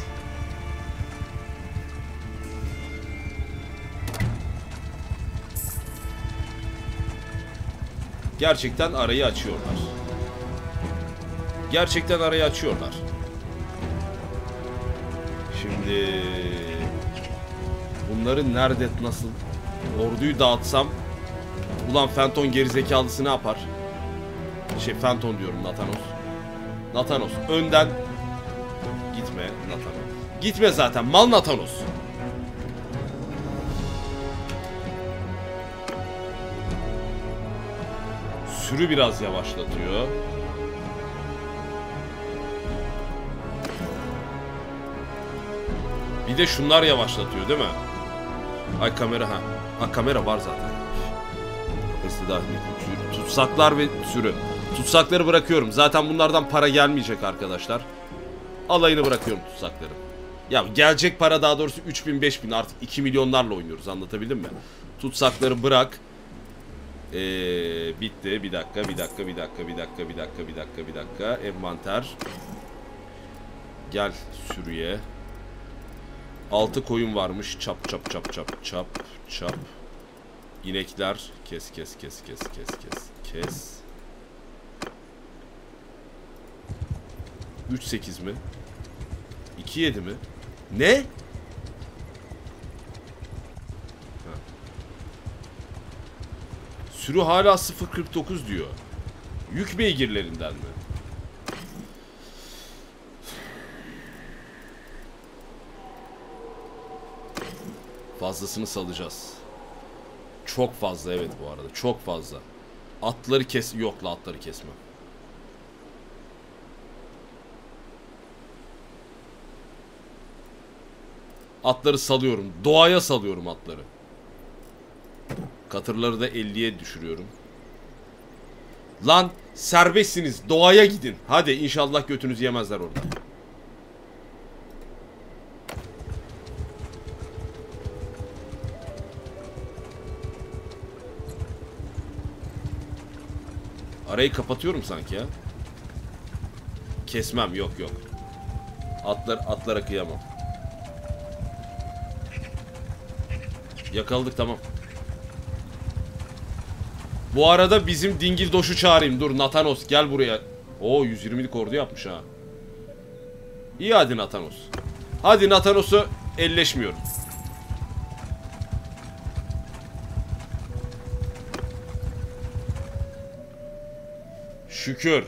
Gerçekten arayı açıyorlar. Gerçekten arayı açıyorlar. Şimdi bunları nerede, nasıl orduyu dağıtsam? Ulan Fenton gerizekalısı ne yapar? Şey, Fenton diyorum, Nathanos. Nathanos önden gitme Nathanos. Gitme zaten mal Nathanos. Sürü biraz yavaşlatıyor. Bir de şunlar yavaşlatıyor değil mi? Ay kamera ha. Ha, kamera var zaten. Hırslı dahil. Tutsaklar ve sürü. Tutsakları bırakıyorum. Zaten bunlardan para gelmeyecek arkadaşlar. Alayını bırakıyorum tutsakları. Ya gelecek para, daha doğrusu 3000-5000, artık 2 milyonlarla oynuyoruz, anlatabildim mi? Tutsakları bırak. Bitti. Bir dakika. Envanter. Gel sürüye. 6 koyun varmış. Çap. İnekler. Kes. 3-8 mi? 2-7 mi? Ne? Sürü hala 0.49 diyor. Yük beygirlerinden mi? Fazlasını salacağız. Çok fazla, evet bu arada. Çok fazla. Atları kes. Yok la, atları kesme. Atları salıyorum. Doğaya salıyorum atları. Katırları da 50'ye düşürüyorum. Lan serbestsiniz. Doğaya gidin. Hadi inşallah götünüzü yemezler orada. Arayı kapatıyorum sanki ya. Kesmem, yok. Atlara kıyamam. Yakaladık, tamam. Bu arada bizim Dingildoş'u çağırayım. Dur Nathanos gel buraya. Oo, 120'lik ordu yapmış ha. İyi, hadi Nathanos. Hadi Nathanos'u elleşmiyorum. Şükür.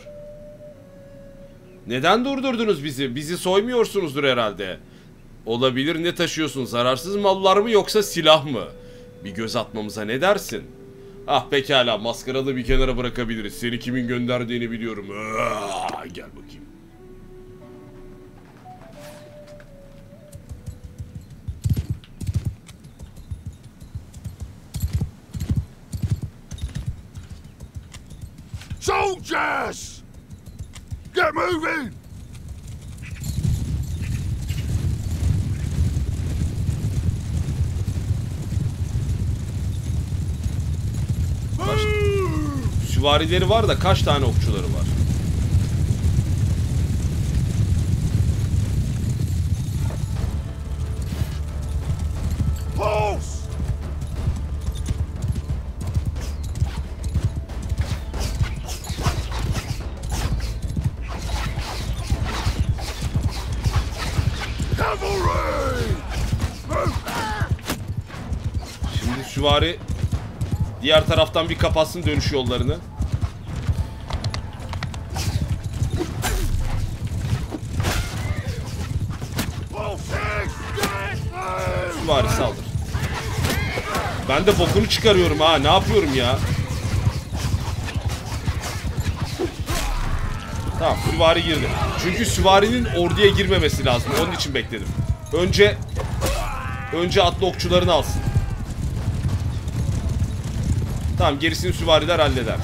Neden durdurdunuz bizi? Bizi soymuyorsunuzdur herhalde. Olabilir, ne taşıyorsun? Zararsız mallar mı yoksa silah mı? Bir göz atmamıza ne dersin? Ah pekala, maskaralı bir kenara bırakabiliriz. Seni kimin gönderdiğini biliyorum. Gel bakayım. Soldiers! Get moving! Süvarileri var da kaç tane okçuları var? Şimdi süvari diğer taraftan bir kapatsın dönüş yollarını. Süvari saldır. Ben de bokunu çıkarıyorum ha, ne yapıyorum ya? Tamam, süvari girdi. Çünkü süvarinin orduya girmemesi lazım. Onun için bekledim. Önce atlı okçularını alsın. Tamam, gerisini süvariler halleder.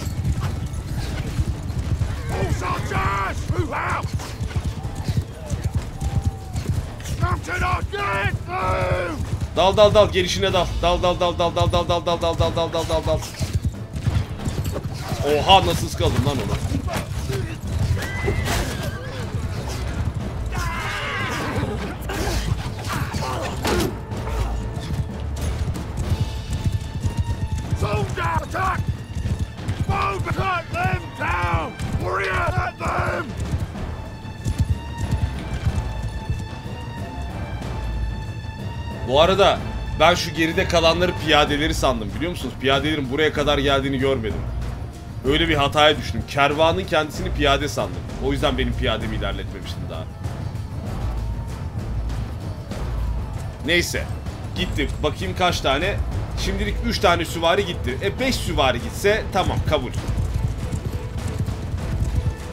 Dal gelişine dal. Dal. Oha, nasıl kaldım lan ona. Bu arada ben şu geride kalanları piyadeleri sandım, biliyor musunuz? Piyadelerin buraya kadar geldiğini görmedim. Öyle bir hataya düştüm. Kervanın kendisini piyade sandım. O yüzden benim piyademi ilerletmemiştim daha. Neyse. Gitti. Bakayım kaç tane. Şimdilik 3 tane süvari gitti. 5 süvari gitse tamam, kabul.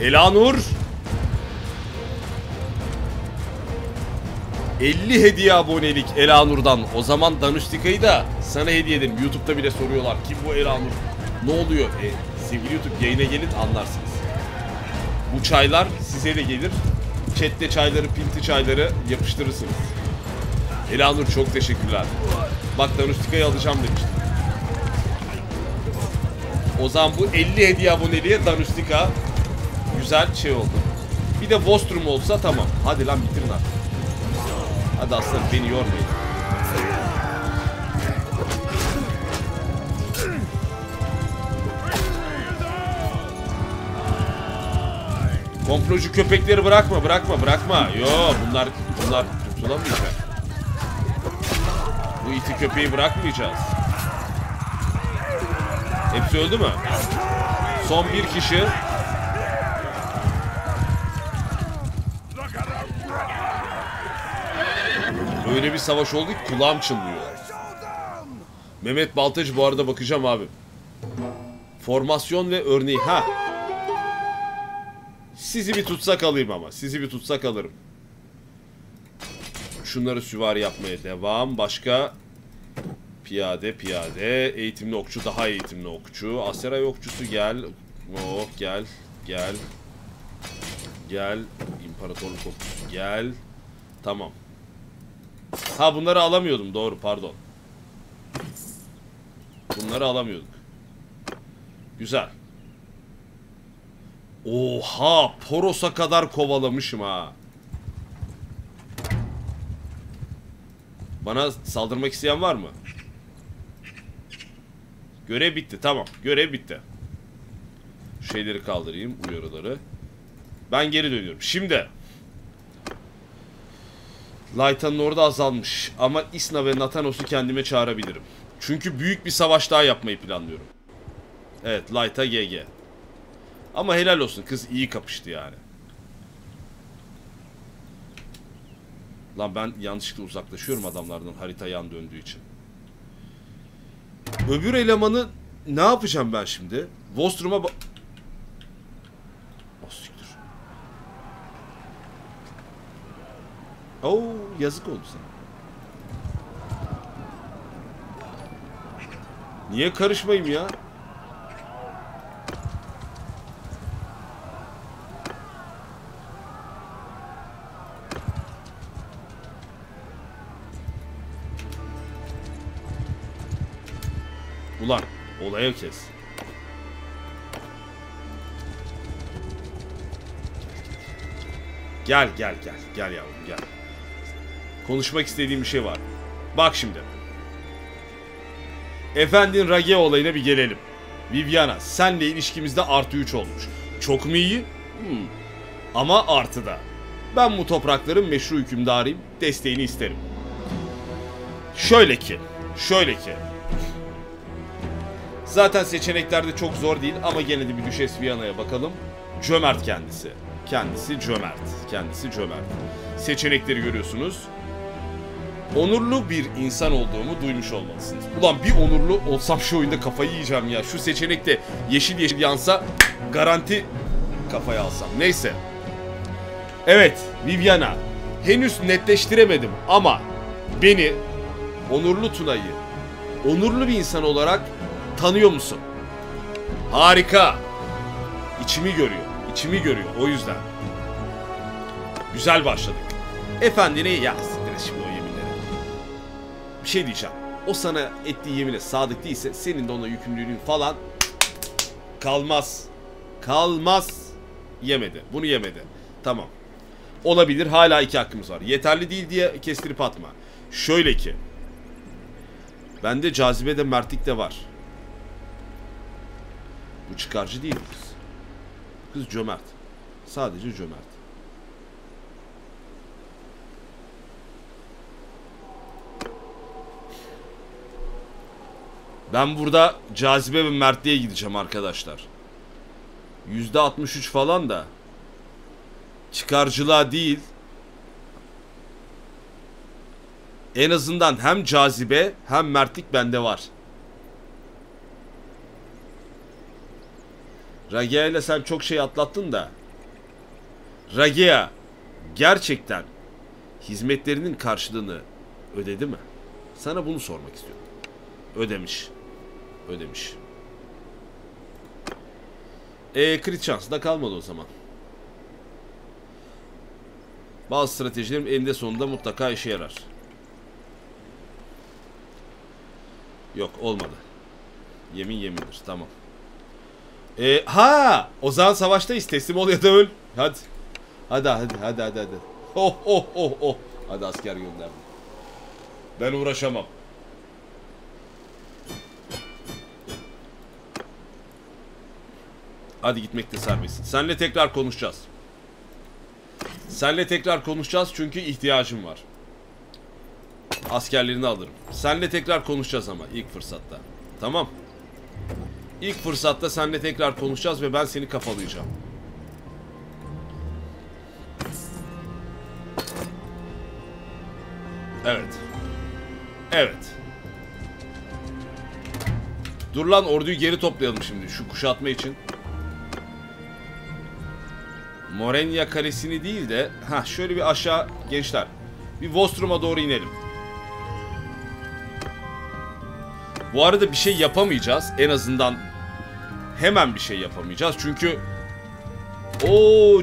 Elanur. 50 hediye abonelik Elanur'dan. O zaman Danustika'yı da sana hediye ederim. YouTube'da bile soruyorlar. Kim bu Elanur? Ne oluyor? Sevgili YouTube, yayına gelin anlarsınız. Bu çaylar size de gelir. Chat'te çayları, pinti çayları yapıştırırsınız. Elanur çok teşekkürler. Bak Danustika'yı alacağım demiştim. O zaman bu 50 hediye aboneliğe Danustika güzel şey oldu. Bir de Vostrum olsa tamam. Hadi lan bitirin artık. Hadi aslanım, beni yormayın. Komplocu köpekleri bırakma. Yo, bunlar kurtulamayacak. Bu iti köpeği bırakmayacağız. Hepsi öldü mü? Son bir kişi. Öyle bir savaş oldu ki kulağım çınlıyor. Mehmet Baltacı bu arada, bakacağım abi. Formasyon ve örneği. Ha. Sizi bir tutsak alayım ama. Sizi bir tutsak alırım. Şunları süvari yapmaya devam. Başka? Piyade. Eğitimli okçu. Daha eğitimli okçu. Aseray okçusu gel. Oh, gel. İmparatorluk okçusu gel. Tamam. Ha, bunları alamıyordum. Doğru, pardon. Bunları alamıyorduk. Güzel. Oha, Poros'a kadar kovalamışım ha. Bana saldırmak isteyen var mı? Görev bitti, tamam. Görev bitti. Şu şeyleri kaldırayım, uyarıları. Ben geri dönüyorum. Şimdi Laita'nın orada azalmış ama Isna ve Nathanos'u kendime çağırabilirim. Çünkü büyük bir savaş daha yapmayı planlıyorum. Evet, Laita GG. Ama helal olsun, kız iyi kapıştı yani. Lan ben yanlışlıkla uzaklaşıyorum adamlardan, harita yan döndüğü için. Öbür elemanı ne yapacağım ben şimdi? Vostrum'a bak... Asiktir. Oo, yazık oldu sana. Niye karışmayayım ya? Ulan olaya kes. Gel yavrum, gel. Konuşmak istediğim bir şey var. Bak şimdi. Efendin Ragea olayına bir gelelim. Viviana, senle ilişkimizde artı 3 olmuş. Çok mu iyi? Ama artı da. Ben bu toprakların meşru hükümdarıyım. Desteğini isterim. Şöyle ki. Zaten seçeneklerde çok zor değil ama gene de bir Düşes Viyana'ya bakalım. Cömert kendisi. Kendisi cömert. Seçenekleri görüyorsunuz. Onurlu bir insan olduğumu duymuş olmalısınız. Ulan bir onurlu olsam şu oyunda kafayı yiyeceğim ya. Şu seçenekte yeşil yansa garanti kafaya alsam. Neyse. Evet, Viviana. Henüz netleştiremedim ama beni, onurlu Tuna'yı, onurlu bir insan olarak tanıyor musun? Harika. İçimi görüyor. O yüzden. Güzel başladık. Efendine ya, şimdi o yeminlere. Bir şey diyeceğim. O sana ettiği yemine sadık değilse senin de ona yükümlülüğün falan kalmaz. Bunu yemedi. Tamam. Olabilir. Hala 2 hakkımız var. Yeterli değil diye kestirip atma. Şöyle ki. Bende cazibe de mertlik de var. Bu çıkarcı değil kız. Kız cömert. Sadece cömert. Ben burada cazibe ve mertliğe gideceğim arkadaşlar. %63 falan da çıkarcılığa değil. En azından hem cazibe hem mertlik bende var. Ragea ile sen çok şey atlattın da. Ragea gerçekten hizmetlerinin karşılığını ödedi mi? Sana bunu sormak istiyorum. Ödemiş. Ödemiş. Crit şansı da kalmadı o zaman. Bazı stratejilerim eninde sonunda mutlaka işe yarar. Yok, olmadı. Yemin yemindir. Tamam. Ha! O zaman savaştayız. Teslim ol ya da öl. Hadi. Hadi. Oh. Hadi asker gönder. Ben uğraşamam. Hadi gitmekte serbestsin. Seninle tekrar konuşacağız. Seninle tekrar konuşacağız çünkü ihtiyacım var. Askerlerini alırım. Seninle tekrar konuşacağız ama ilk fırsatta. Tamam. İlk fırsatta seninle tekrar konuşacağız ve ben seni kafalayacağım. Evet. Evet. Dur lan, orduyu geri toplayalım şimdi şu kuşatma için. Morenya kalesini değil de şöyle bir aşağı gençler. Bir Vostrum'a doğru inelim. Bu arada bir şey yapamayacağız. En azından hemen bir şey yapamayacağız. Çünkü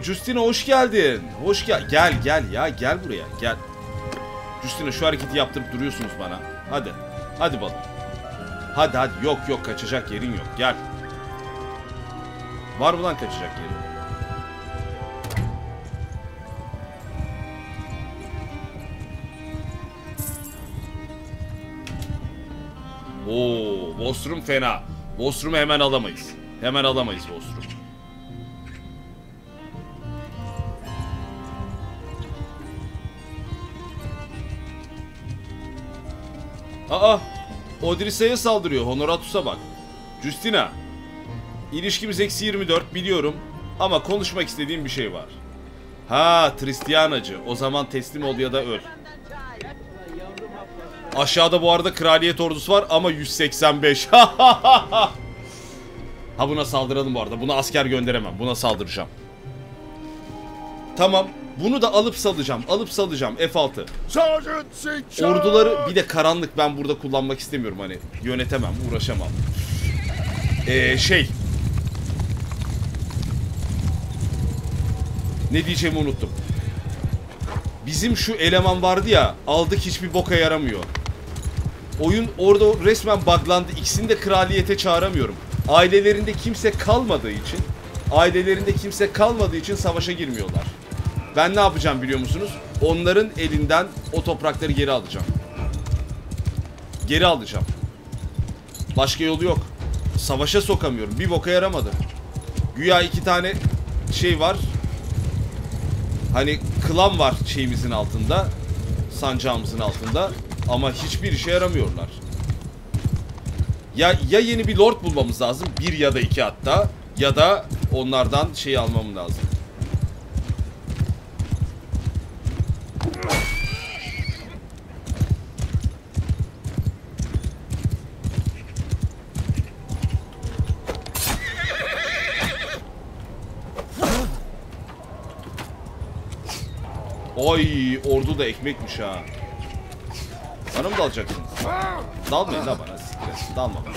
Justina hoş geldin. Hoş gel. Gel ya. Gel buraya. Gel. Justina, şu hareketi yaptırıp duruyorsunuz bana. Hadi. Hadi balım. Hadi. Yok kaçacak yerin yok. Gel. Var mı lan kaçacak yerin? Vostrum fena. Vostrum'u hemen alamayız. Hemen alamayız Vostrum. Aa! Odrysa'ya saldırıyor. Honoratus'a bak. Justina. İlişkimiz -24 biliyorum. Ama konuşmak istediğim bir şey var. Ha, Tristianacı. O zaman teslim ol ya da öl. Aşağıda bu arada kraliyet ordusu var ama 185. Ha, buna saldıralım bu arada. Buna asker gönderemem. Buna saldıracağım. Tamam. Bunu da alıp salacağım. Alıp salacağım. F6. Orduları bir de karanlık ben burada kullanmak istemiyorum. Hani yönetemem. Uğraşamam. Ne diyeceğimi unuttum. Bizim şu eleman vardı ya. Aldık, hiçbir boka yaramıyor. Oyun orada resmen buglandı. İkisini de kraliyete çağıramıyorum. Ailelerinde kimse kalmadığı için savaşa girmiyorlar. Ben ne yapacağım biliyor musunuz? Onların elinden o toprakları geri alacağım. Geri alacağım. Başka yolu yok. Savaşa sokamıyorum. Bir boka yaramadı. Güya iki tane şey var. Hani klan var şeyimizin altında. Sancağımızın altında. Ama hiçbir işe yaramıyorlar. Ya yeni bir lord bulmamız lazım. Bir ya da iki hatta. Ya da onlardan şeyi almam lazım. Oy, ordu da ekmekmiş ha. Bana mı dalacaksınız? Dalmayın da bana. Dalma bana.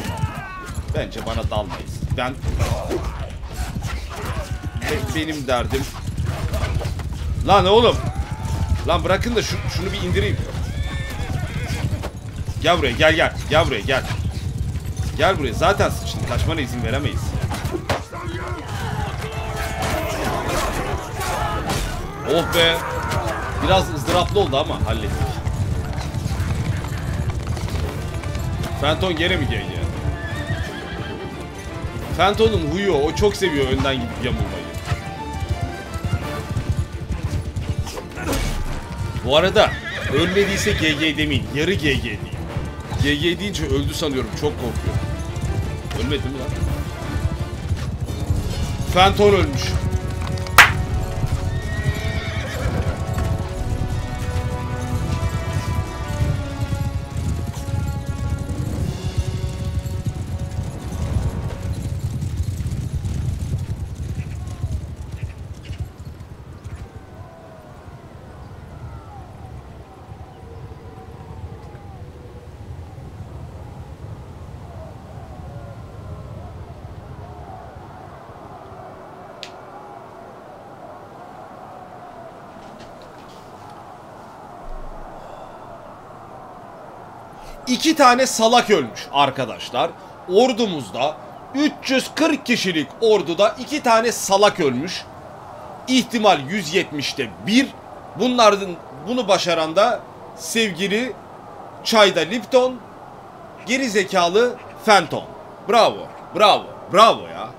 Bence bana dalmayız. Benim derdim. Lan oğlum. Lan bırakın da şunu bir indireyim. Gel buraya, gel. Gel buraya, gel. Gel buraya. Zaten sıçtın. Kaçmana izin veremeyiz. Oh be. Biraz ızdıraplı oldu ama hallettik. Fenton gene mi geliyor? Fenton'un huyu o, çok seviyor önden gidip yamulmayı. Bu arada ölmediyse GG demeyin, yarı GG deyin. GG deyince öldü sanıyorum. Çok korkuyorum. Ölmedi mi lan? Fenton ölmüş. İki tane salak ölmüş arkadaşlar. Ordumuzda 340 kişilik orduda iki tane salak ölmüş. İhtimal 170'te 1. Bunlardan bunu başaran da sevgili Çayda Lipton, geri zekalı Fenton. Bravo. Bravo. Bravo ya.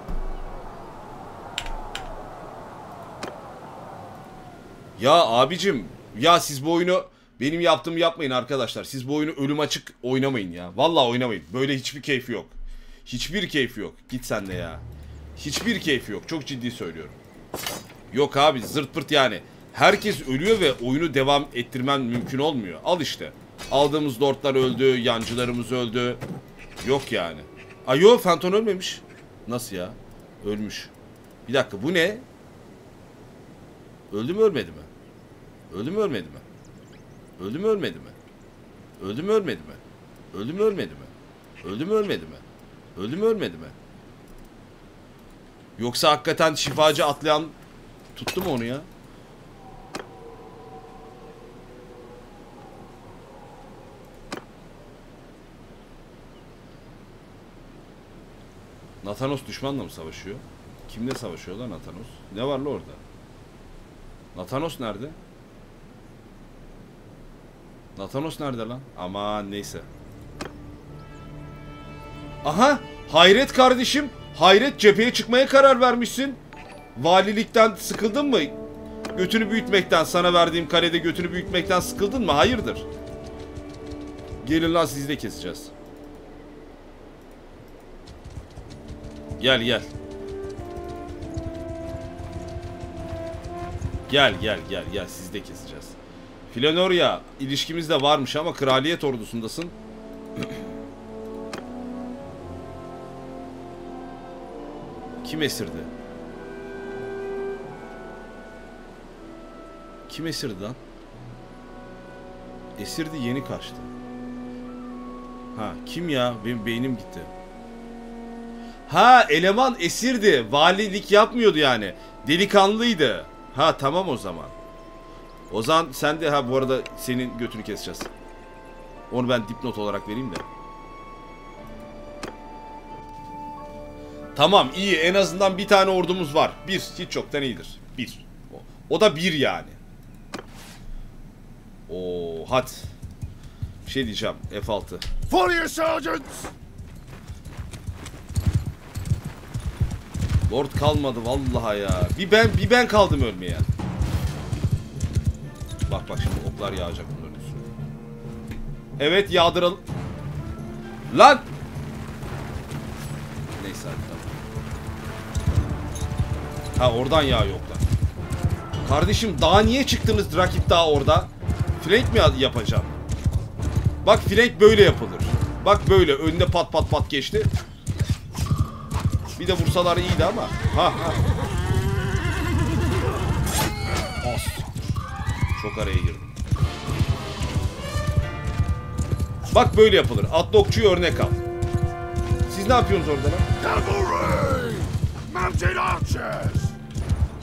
Ya abicim ya, siz bu oyunu benim yaptığımı yapmayın arkadaşlar. Siz bu oyunu ölüm açık oynamayın ya. Vallahi oynamayın. Böyle hiçbir keyfi yok. Hiçbir keyfi yok. Git sen de ya. Hiçbir keyfi yok. Çok ciddi söylüyorum. Yok abi, zırt pırt yani. Herkes ölüyor ve oyunu devam ettirmem mümkün olmuyor. Al işte. Aldığımız lordlar öldü. Yancılarımız öldü. Yok yani. Ay yok, Fenton ölmemiş. Nasıl ya? Ölmüş. Bir dakika, bu ne? Öldü mü ölmedi mi? Öldü mü ölmedi mi? Öldü mü ölmedi mi? Öldü mü ölmedi mi? Öldü mü ölmedi mi? Öldü mü ölmedi mi? Öldü mü ölmedi mi? Yoksa hakikaten şifacı atlayan tuttu mu onu ya? Nathanos düşmanla mı savaşıyor? Kimle savaşıyor lan Nathanos? Ne var la orada? Nathanos nerede? Nathanos nerede lan? Aman neyse. Aha! Hayret kardeşim! Hayret, cepheye çıkmaya karar vermişsin. Valilikten sıkıldın mı? Götünü büyütmekten, sana verdiğim kalede götünü büyütmekten sıkıldın mı? Hayırdır? Gelin lan, sizi de keseceğiz. Gel gel. Gel gel gel gel, sizi de keseceğiz. Filenoria, ilişkimiz de varmış ama kraliyet ordusundasın. Kim esirdi? Kim esirdi lan? Esirdi, yeni kaçtı. Ha, kim ya? Benim beynim gitti. Ha, eleman esirdi. Valilik yapmıyordu yani. Delikanlıydı. Ha tamam o zaman. Ozan sen de, ha bu arada senin götünü keseceğiz. Onu ben dipnot olarak vereyim de. Tamam iyi, en azından bir tane ordumuz var. Bir, hiç çoktan iyidir. Bir. O da bir yani. Oo hat. Bir şey diyeceğim, F6. For you sergeant. Lord kalmadı vallahi ya. Bir ben kaldım ölmeye. Bak bak şimdi oklar yağacak bunların üstüne. Evet yağdıralım. Lan! Neyse hadi tamam. Ha oradan yağ yok lan. Kardeşim daha niye çıktınız, rakip daha orada? Flank mi yapacağım? Bak flank böyle yapılır. Bak böyle önüne pat pat pat geçti. Bir de vursalar iyiydi ama. Ha. Çok araya girdim. Bak böyle yapılır. Atlı okçuyu örnek al. Siz ne yapıyorsunuz orada lan?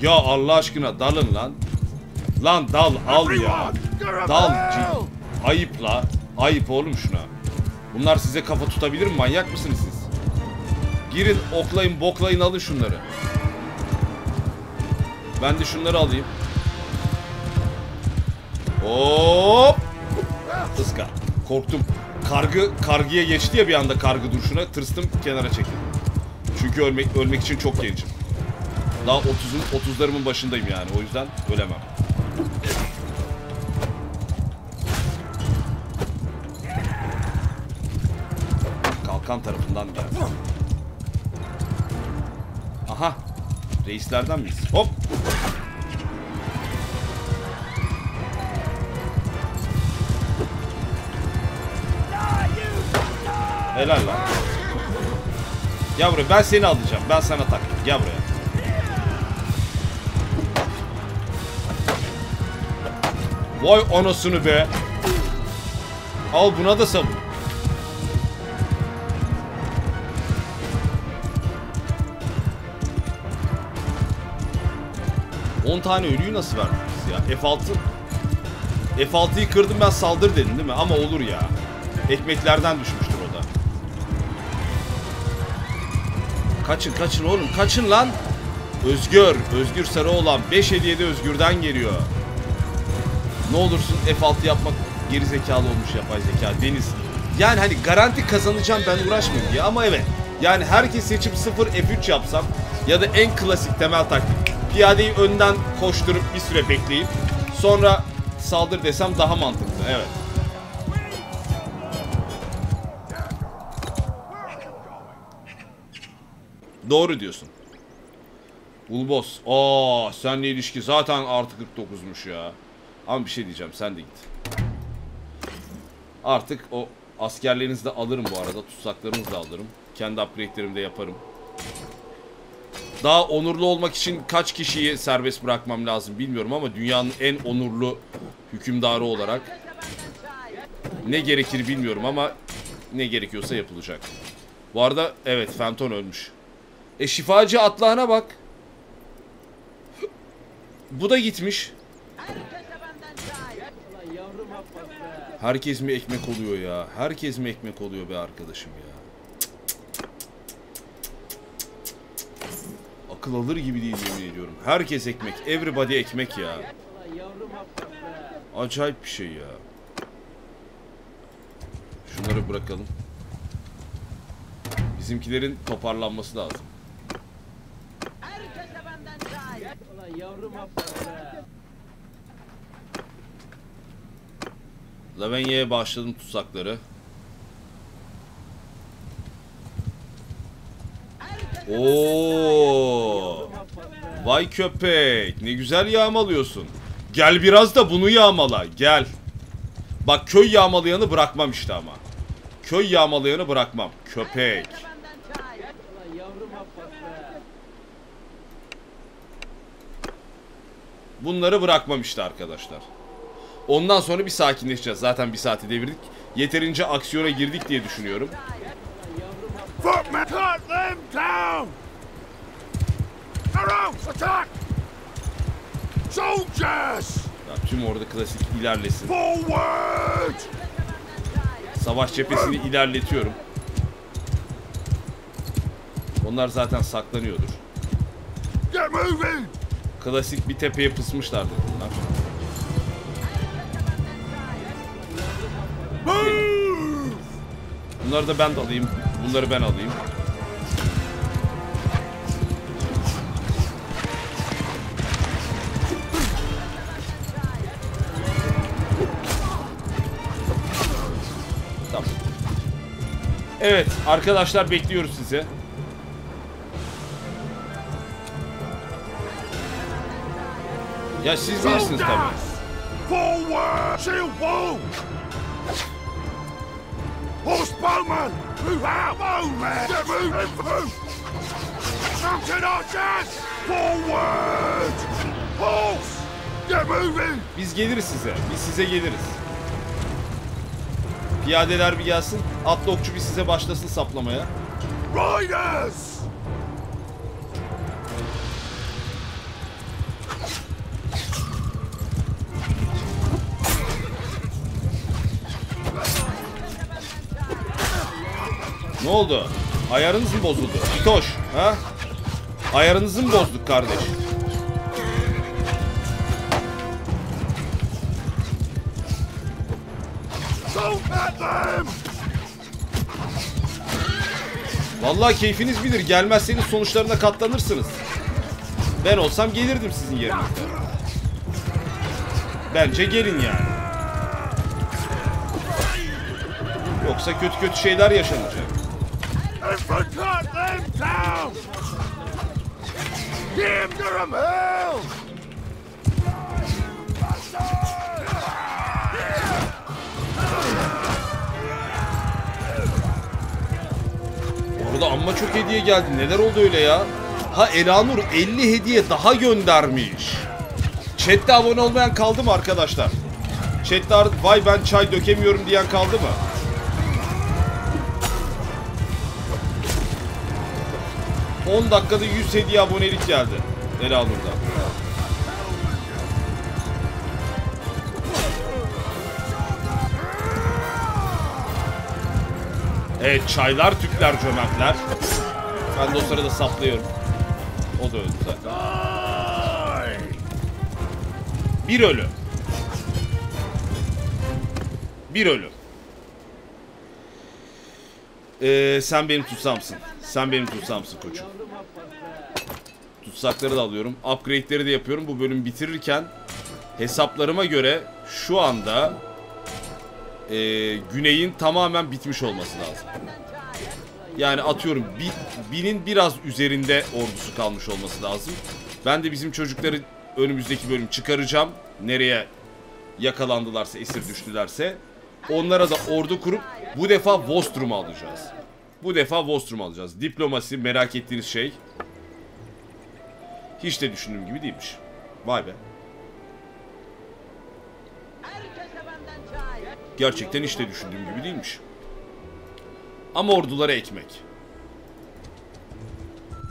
Ya Allah aşkına dalın lan. Lan dal al ya. Dal. Ayıp la. Ayıp oğlum şuna. Bunlar size kafa tutabilir mi? Manyak mısınız siz? Girin oklayın boklayın, alın şunları. Ben de şunları alayım. Hop! Iska. Korktum. Kargıya geçti ya bir anda, kargı duruşuna. Tırstım, kenara çekildim. Çünkü ölmek için çok gencim. Daha 30'larımın başındayım yani. O yüzden ölemem. Balkan tarafından geldi. Aha. Reislerden miyiz? Hop. Helal lan. Gel buraya. Ben seni alacağım. Ben sana takayım. Gel buraya. Vay anasını be. Al buna da savun. On tane ölüyü nasıl verdiniz ya? F6. F6'yı kırdım ben, saldır dedim değil mi? Ama olur ya. Ekmeklerden düşmüştür o da. Kaçın kaçın oğlum, kaçın lan. Özgür. Özgür Sarıoğlan. 5 hediyede Özgür'den geliyor. Ne olursun F6 yapmak, geri zekalı olmuş yapay zeka Deniz. Yani hani garanti kazanacağım ben uğraşmıyorum diye, ama evet. Yani herkes seçip 0 F3 yapsam ya da en klasik temel taktik. Piyadeyi önden koşturup bir süre bekleyip sonra saldır desem daha mantıklı, evet. Doğru diyorsun. Ulbos. Aa, seninle ilişki zaten artı 49'muş ya. Ama bir şey diyeceğim, sen de git. Artık o askerlerinizi de alırım bu arada. Tutsaklarınızı da alırım. Kendi upgrade'lerimi de yaparım. Daha onurlu olmak için kaç kişiyi serbest bırakmam lazım bilmiyorum ama dünyanın en onurlu hükümdarı olarak ne gerekir bilmiyorum ama ne gerekiyorsa yapılacak. Bu arada evet, Fenton ölmüş. E şifacı Atlıhan'a bak. Bu da gitmiş. Herkes mi ekmek oluyor ya? Herkes mi ekmek oluyor be arkadaşım ya? Akıl alır gibi değil yemin ediyorum. Herkes ekmek. Everybody ekmek ya. Acayip bir şey ya. Şunları bırakalım. Bizimkilerin toparlanması lazım. Lavenya'ya başladım tutsakları. Oo! Vay köpek. Ne güzel yağmalıyorsun. Gel biraz da bunu yağmala. Gel. Bak köy yağmalayanı bırakmam işte ama. Köy yağmalayanı bırakmam. Köpek. Bunları bırakmam işte arkadaşlar. Ondan sonra bir sakinleşeceğiz. Zaten bir saati devirdik. Yeterince aksiyona girdik diye düşünüyorum. Ya tüm orada klasik ilerlesin. Savaş cephesini ilerletiyorum. Onlar zaten saklanıyordur. Klasik bir tepeye pısmışlardır bunlar. Bunları da ben de alayım. Bunları ben alayım. Tamam. Evet arkadaşlar, bekliyoruz sizi. Ya siz bilirsiniz tabii. Postman, move out! Move, man! Get moving! Move! Mounted archers, forward! Horse, get moving! Biz geliriz size. Biz size geliriz. Piyadeler bir gelsin. Atlı okçu bir size başlasın saplamaya. Riders! Ne oldu? Ayarınız mı bozuldu? Bitoş, ha? Ayarınızı mı bozduk kardeş? Vallahi keyfiniz bilir. Gelmezseniz sonuçlarına katlanırsınız. Ben olsam gelirdim sizin yerinizde. Bence gelin yani. Yoksa kötü kötü şeyler yaşanacak. I forgot them down! Damn, they're a hell! Bu arada amma çok hediye geldi. Neler oldu öyle ya? Ha, Elanur 50 hediye daha göndermiş. Chat'te abone olmayan kaldı mı arkadaşlar? Chat'te vay ben çay dökemiyorum diyen kaldı mı? ...10 dakikada 100 hediye abonelik geldi. Elanur'dan. Evet, çaylar, tüpler, cömertler. Ben de o sırada saplıyorum. O da öldü zaten. Bir ölü. Bir ölü. Sen benim tutsamsın. Sen benim tutsamsın koçum. Tutsakları da alıyorum. Upgrade'leri de yapıyorum. Bu bölümü bitirirken hesaplarıma göre şu anda güneyin tamamen bitmiş olması lazım. Yani atıyorum 1000'in biraz üzerinde ordusu kalmış olması lazım. Ben de bizim çocukları önümüzdeki bölüm çıkaracağım. Nereye yakalandılarsa, esir düştülerse onlara da ordu kurup bu defa Vostrum'u alacağız. Bu defa Vostrum'u alacağız. Diplomasi merak ettiğiniz şey. Hiç de düşündüğüm gibi değilmiş. Vay be. Gerçekten hiç de düşündüğüm gibi değilmiş. Ama ordulara ekmek.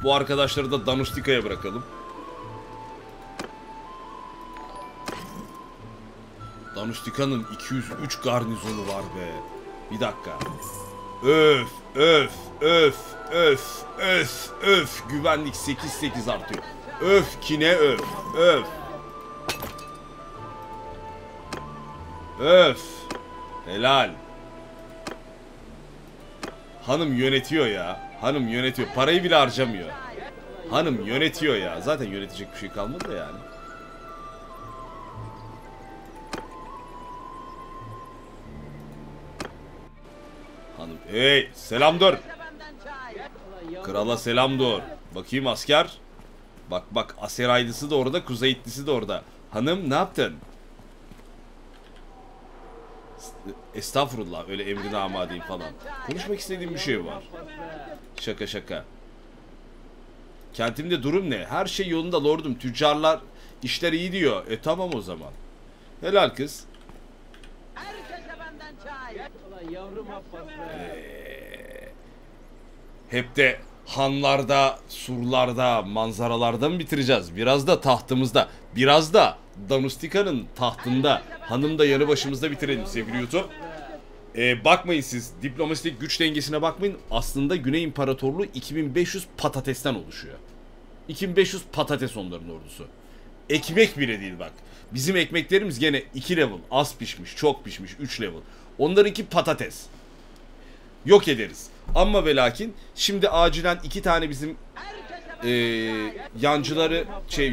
Bu arkadaşları da Danustika'ya bırakalım. Danustika'nın 203 garnizonu var be. Bir dakika. Öf, öf, öf, öf, öf, öf. Güvenlik 8-8 artıyor. Öf, kine öf, öf. Öf. Helal. Hanım yönetiyor ya. Hanım yönetiyor. Parayı bile harcamıyor. Hanım yönetiyor ya. Zaten yönetecek bir şey kalmadı da yani. Hanım. Hey, selam dur. Krala selam dur. Bakayım asker. Bak bak, Aseraylısı da orada, Kuzeyitlisi de orada. Hanım ne yaptın? Estağfurullah, öyle emrine amadeyim falan. Konuşmak istediğim bir şey var. Şaka şaka. Kentimde durum ne? Her şey yolunda lordum. Tüccarlar işler iyi diyor. E tamam o zaman. Helal kız. Hep de hanlarda, surlarda, manzaralarda mı bitireceğiz? Biraz da tahtımızda. Biraz da Danustika'nın tahtında. Hanım da yanı başımızda bitirelim sevgili YouTube. Bakmayın siz. Diplomatik güç dengesine bakmayın. Aslında Güney İmparatorluğu 2500 patatesten oluşuyor. 2500 patates onların ordusu. Ekmek bile değil bak. Bizim ekmeklerimiz gene 2 level. Az pişmiş, çok pişmiş. 3 level. Onlarınki patates. Yok ederiz. Ama ve lakin şimdi acilen 2 tane bizim yancıları,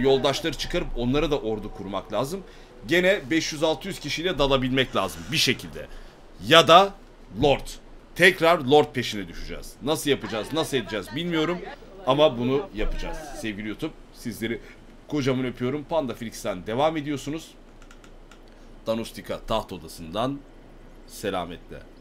yoldaşları çıkarıp onlara da ordu kurmak lazım. Gene 500-600 kişiyle dalabilmek lazım bir şekilde. Ya da Lord. Tekrar Lord peşine düşeceğiz. Nasıl yapacağız, nasıl edeceğiz bilmiyorum. Ama bunu yapacağız. Sevgili YouTube, sizleri kocaman öpüyorum. PandaFlix'ten devam ediyorsunuz. Danustika taht odasından selametle.